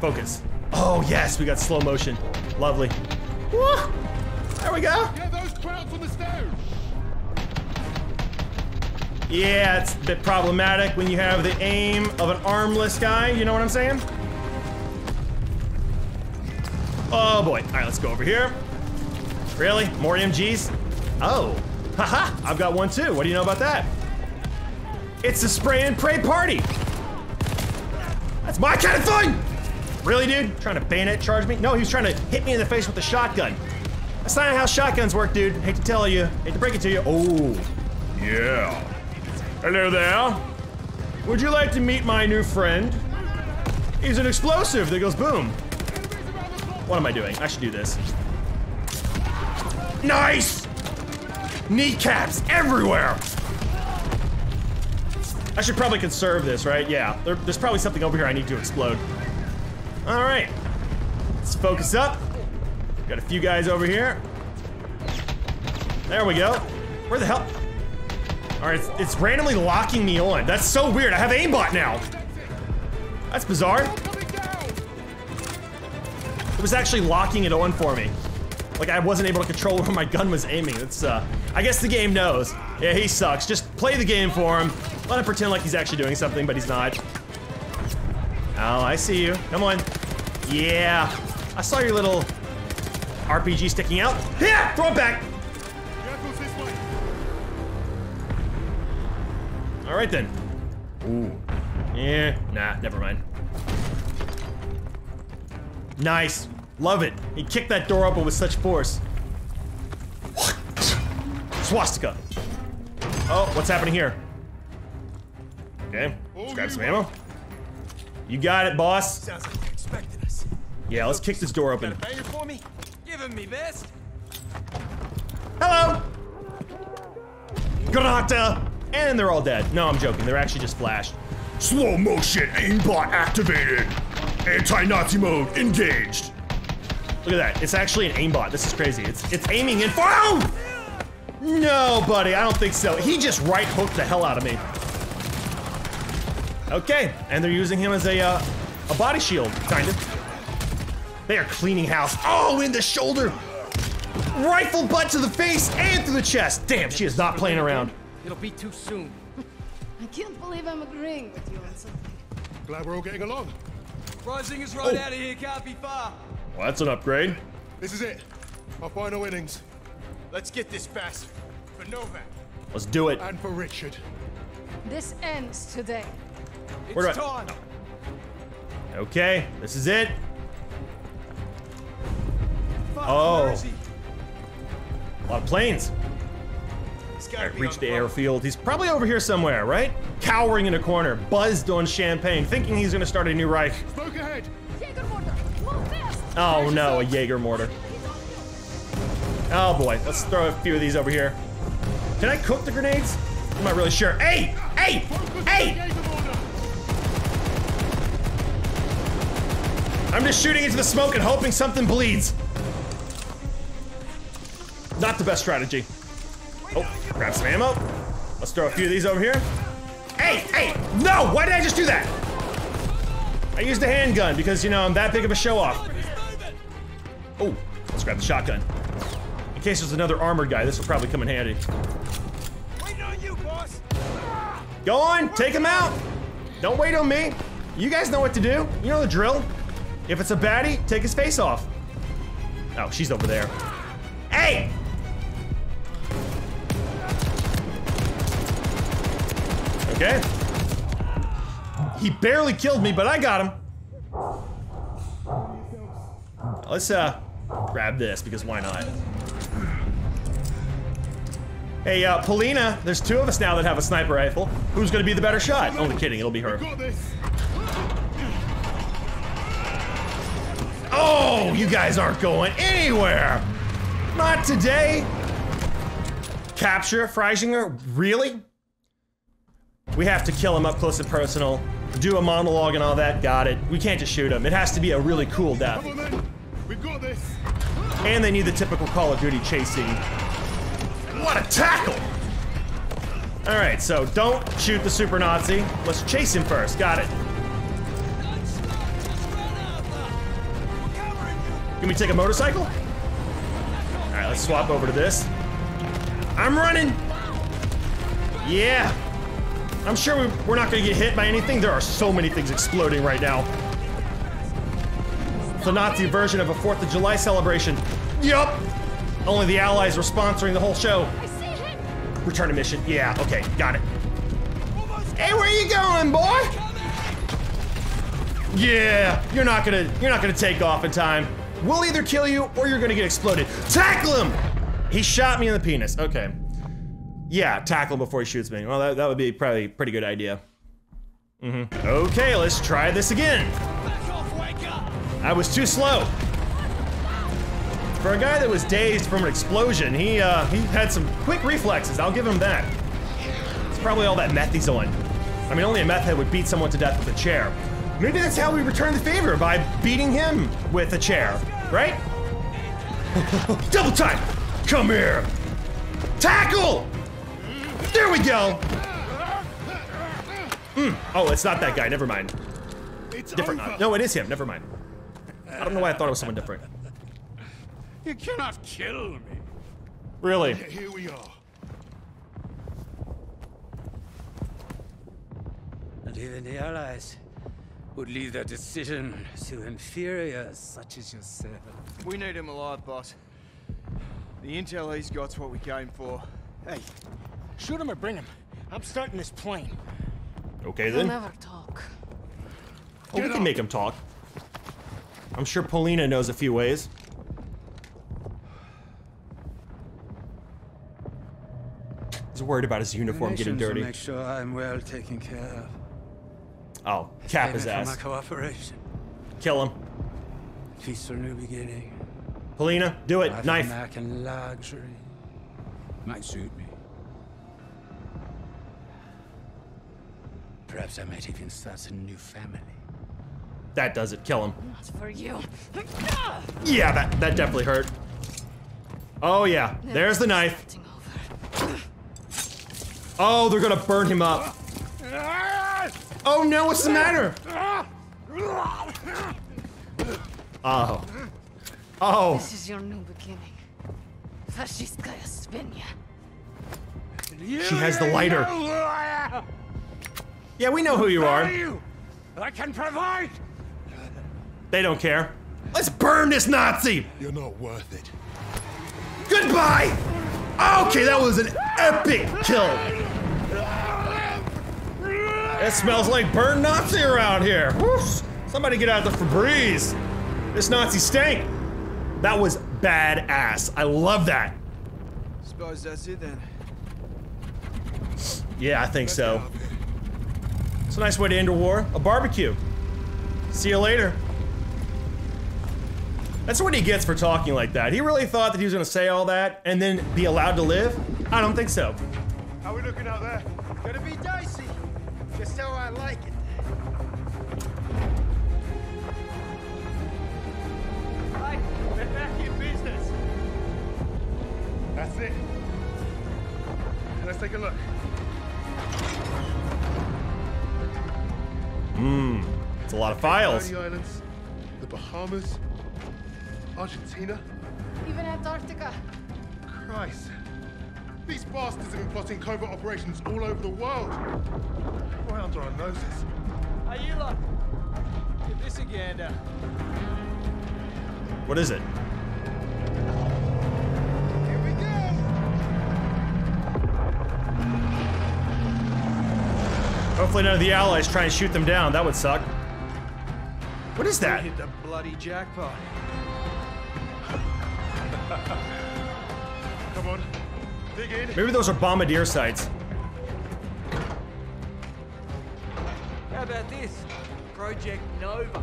Focus. Oh yes, we got slow motion. Lovely. Woo! There we go. Get those crowds on the stairs. Yeah, it's a bit problematic when you have the aim of an armless guy, you know what I'm saying? Oh boy, all right, let's go over here. Really, more M Gs? Oh, haha, I've got one too, what do you know about that? It's a spray and pray party. That's my kind of thing! Really, dude, trying to bayonet charge me? No, he was trying to hit me in the face with a shotgun. That's not how shotguns work, dude. Hate to tell you, hate to break it to you. Oh, yeah. Hello there. Would you like to meet my new friend? He's an explosive that goes boom. What am I doing? I should do this. Nice! Kneecaps everywhere! I should probably conserve this, right? Yeah, there, there's probably something over here I need to explode. All right, let's focus up. Got a few guys over here. There we go. Where the hell? Alright, it's, it's randomly locking me on. That's so weird. I have aimbot now. That's bizarre. It was actually locking it on for me. Like, I wasn't able to control where my gun was aiming. It's, uh, I guess the game knows. Yeah, he sucks. Just play the game for him. Let him pretend like he's actually doing something, but he's not. Oh, I see you. Come on. Yeah. I saw your little R P G sticking out. Yeah! Throw it back! Alright then. Ooh. Yeah. Nah, never mind. Nice. Love it. He kicked that door open with such force. What? Swastika. Oh, what's happening here? Okay. Let's grab some ammo. You got it, boss. Sounds like they expected us. Yeah, let's kick this door open. For me? Give him me best. Hello. Granata. And they're all dead. No, I'm joking. They're actually just flashed. Slow motion aimbot activated. Anti-Nazi mode engaged. Look at that. It's actually an aimbot. This is crazy. It's it's aiming in for. Oh! No, buddy. I don't think so. He just right hooked the hell out of me. Okay, and they're using him as a uh, a body shield, kind of. They are cleaning house. Oh, in the shoulder. Rifle butt to the face and through the chest. Damn, she is not playing around. It'll be too soon. I can't believe I'm agreeing with you on something. Glad we're all getting along. Freisinger's right oh. out of here, can't be far. Well, that's an upgrade. This is it. Our final innings. Let's get this faster. For Novak. Let's do it. And for Richard. This ends today. Where it's do I... time. Okay, this is it. Fuck, oh. A lot of planes. I reached the airfield. He's probably over here somewhere, right? Cowering in a corner, buzzed on champagne, thinking he's gonna start a new Reich. Smoke ahead. Jaeger mortar. Move fast. Oh no, a Jaeger mortar. Oh boy, let's throw a few of these over here. Can I cook the grenades? I'm not really sure. Hey! Hey! Hey! I'm just shooting into the smoke and hoping something bleeds. Not the best strategy. Oh, grab some ammo. Let's throw a few of these over here. Hey, hey, no, why did I just do that? I used a handgun because, you know, I'm that big of a show off. Oh, let's grab the shotgun. In case there's another armored guy, this will probably come in handy. Go on, take him out. Don't wait on me. You guys know what to do. You know the drill. If it's a baddie, take his face off. Oh, she's over there. Hey! Okay. He barely killed me, but I got him. Let's uh, grab this, because why not? Hey, uh, Polina, there's two of us now that have a sniper rifle. Who's gonna be the better shot? Only kidding, it'll be her. Oh, you guys aren't going anywhere! Not today! Capture Freisinger? Really? We have to kill him up close and personal, do a monologue and all that, got it. We can't just shoot him. It has to be a really cool death. Come on, man. We've got this. And they need the typical Call of Duty chase scene. What a tackle! All right, so don't shoot the super Nazi. Let's chase him first, got it. Can we take a motorcycle? All right, let's swap over to this. I'm running! Yeah! I'm sure we, we're not gonna get hit by anything. There are so many things exploding right now. It's a Nazi version of a fourth of July celebration. Yup! Only the Allies were sponsoring the whole show. Return to mission. Yeah, okay, got it. Hey, where you going, boy? Yeah, you're not gonna, you're not gonna take off in time. We'll either kill you or you're gonna get exploded. Tackle him! He shot me in the penis, okay. Yeah, tackle him before he shoots me. Well, that, that would be probably a pretty good idea. Mm-hmm. Okay, let's try this again. Back off, wake up. I was too slow. For a guy that was dazed from an explosion, he uh, he had some quick reflexes. I'll give him that. It's probably all that meth he's on. I mean, only a meth head would beat someone to death with a chair. Maybe that's how we return the favor, by beating him with a chair, right? Double time! Come here! Tackle! There we go! Mm. Oh, it's not that guy. Never mind. It's different. Over. No, it is him. Never mind. I don't know why I thought it was someone different. You cannot kill me. Really? Here we are. Not even the Allies would leave their decision to inferiors such as yourself. We need him alive, boss. The intel he's got's what we came for. Hey, shoot him or bring him. I'm starting this plane. Okay then. He'll never talk. Oh, we can make him talk. I'm sure Polina knows a few ways. He's worried about his uniform getting dirty. Make sure I'm well taken care of. Oh, cap his ass. Kill him. Peaceful new beginning. Polina, do it. Knife. American luxury. Might suit me. Perhaps I might even start a new family. That does it. Kill him. Not for you. Yeah, that that definitely hurt. Oh yeah, there's the knife. Oh, they're gonna burn him up. Oh no, what's the matter? Oh. Oh. This is your new beginning. Fascistkaya Svenya. She has the lighter. Yeah, we know who you are. I can provide. They don't care. Let's burn this Nazi. You're not worth it. Goodbye. Okay, that was an epic kill. It smells like burned Nazi around here. Whoosh. Somebody get out the Febreze. This Nazi stank. That was badass. I love that. Suppose that's it then. Yeah, I think so. It's a nice way to end a war. A barbecue. See you later. That's what he gets for talking like that. He really thought that he was gonna say all that and then be allowed to live? I don't think so. How we looking out there? Gonna be dicey. Just how I like it. Right, we're back in business. That's it. Let's take a look. Mmm, it's a lot of files. The Islands, the Bahamas, Argentina, even Antarctica. Christ, these bastards have been plotting covert operations all over the world. Right under our noses. Are you lot? Get this again. What is it? Here we go. Hopefully none of the Allies try and shoot them down. That would suck. What is that? We hit the bloody jackpot. Come on, dig in. Maybe those are bombardier sites. How about this? Project Nova.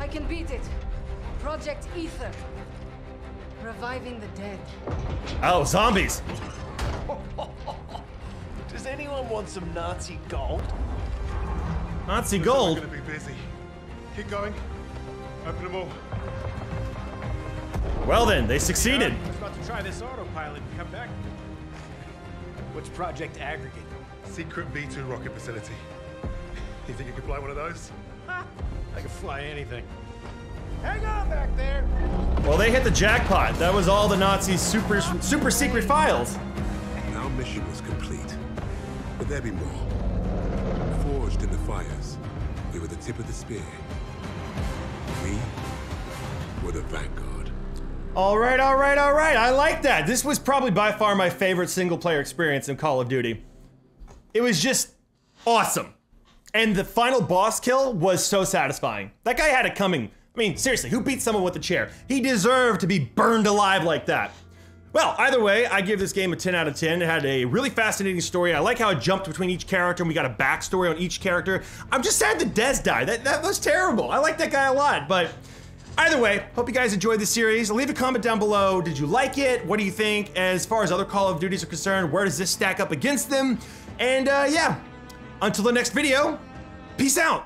I can beat it. Project Ether. Reviving the dead. Oh, zombies. Does anyone want some Nazi gold? Nazi gold? We're gonna be busy. Keep going. Open them all. Well then, they succeeded. I was about to try this autopilot and come back. What's Project Aggregate? Secret V two rocket facility. You think you could fly one of those? Ha! I could fly anything. Hang on back there! Well, they hit the jackpot. That was all the Nazi super super secret files. Our mission was complete. But there be more. Forged in the fires, we were the tip of the spear. We were the Vanguard. All right, all right, all right. I like that. This was probably by far my favorite single-player experience in Call of Duty. It was just awesome. And the final boss kill was so satisfying. That guy had it coming. I mean, seriously, who beat someone with a chair? He deserved to be burned alive like that. Well, either way, I give this game a ten out of ten. It had a really fascinating story. I like how it jumped between each character and we got a backstory on each character. I'm just sad that Dez died. That, that was terrible. I like that guy a lot, but either way, hope you guys enjoyed this series. Leave a comment down below. Did you like it? What do you think? As far as other Call of Duties are concerned, where does this stack up against them? And uh, yeah, until the next video, peace out.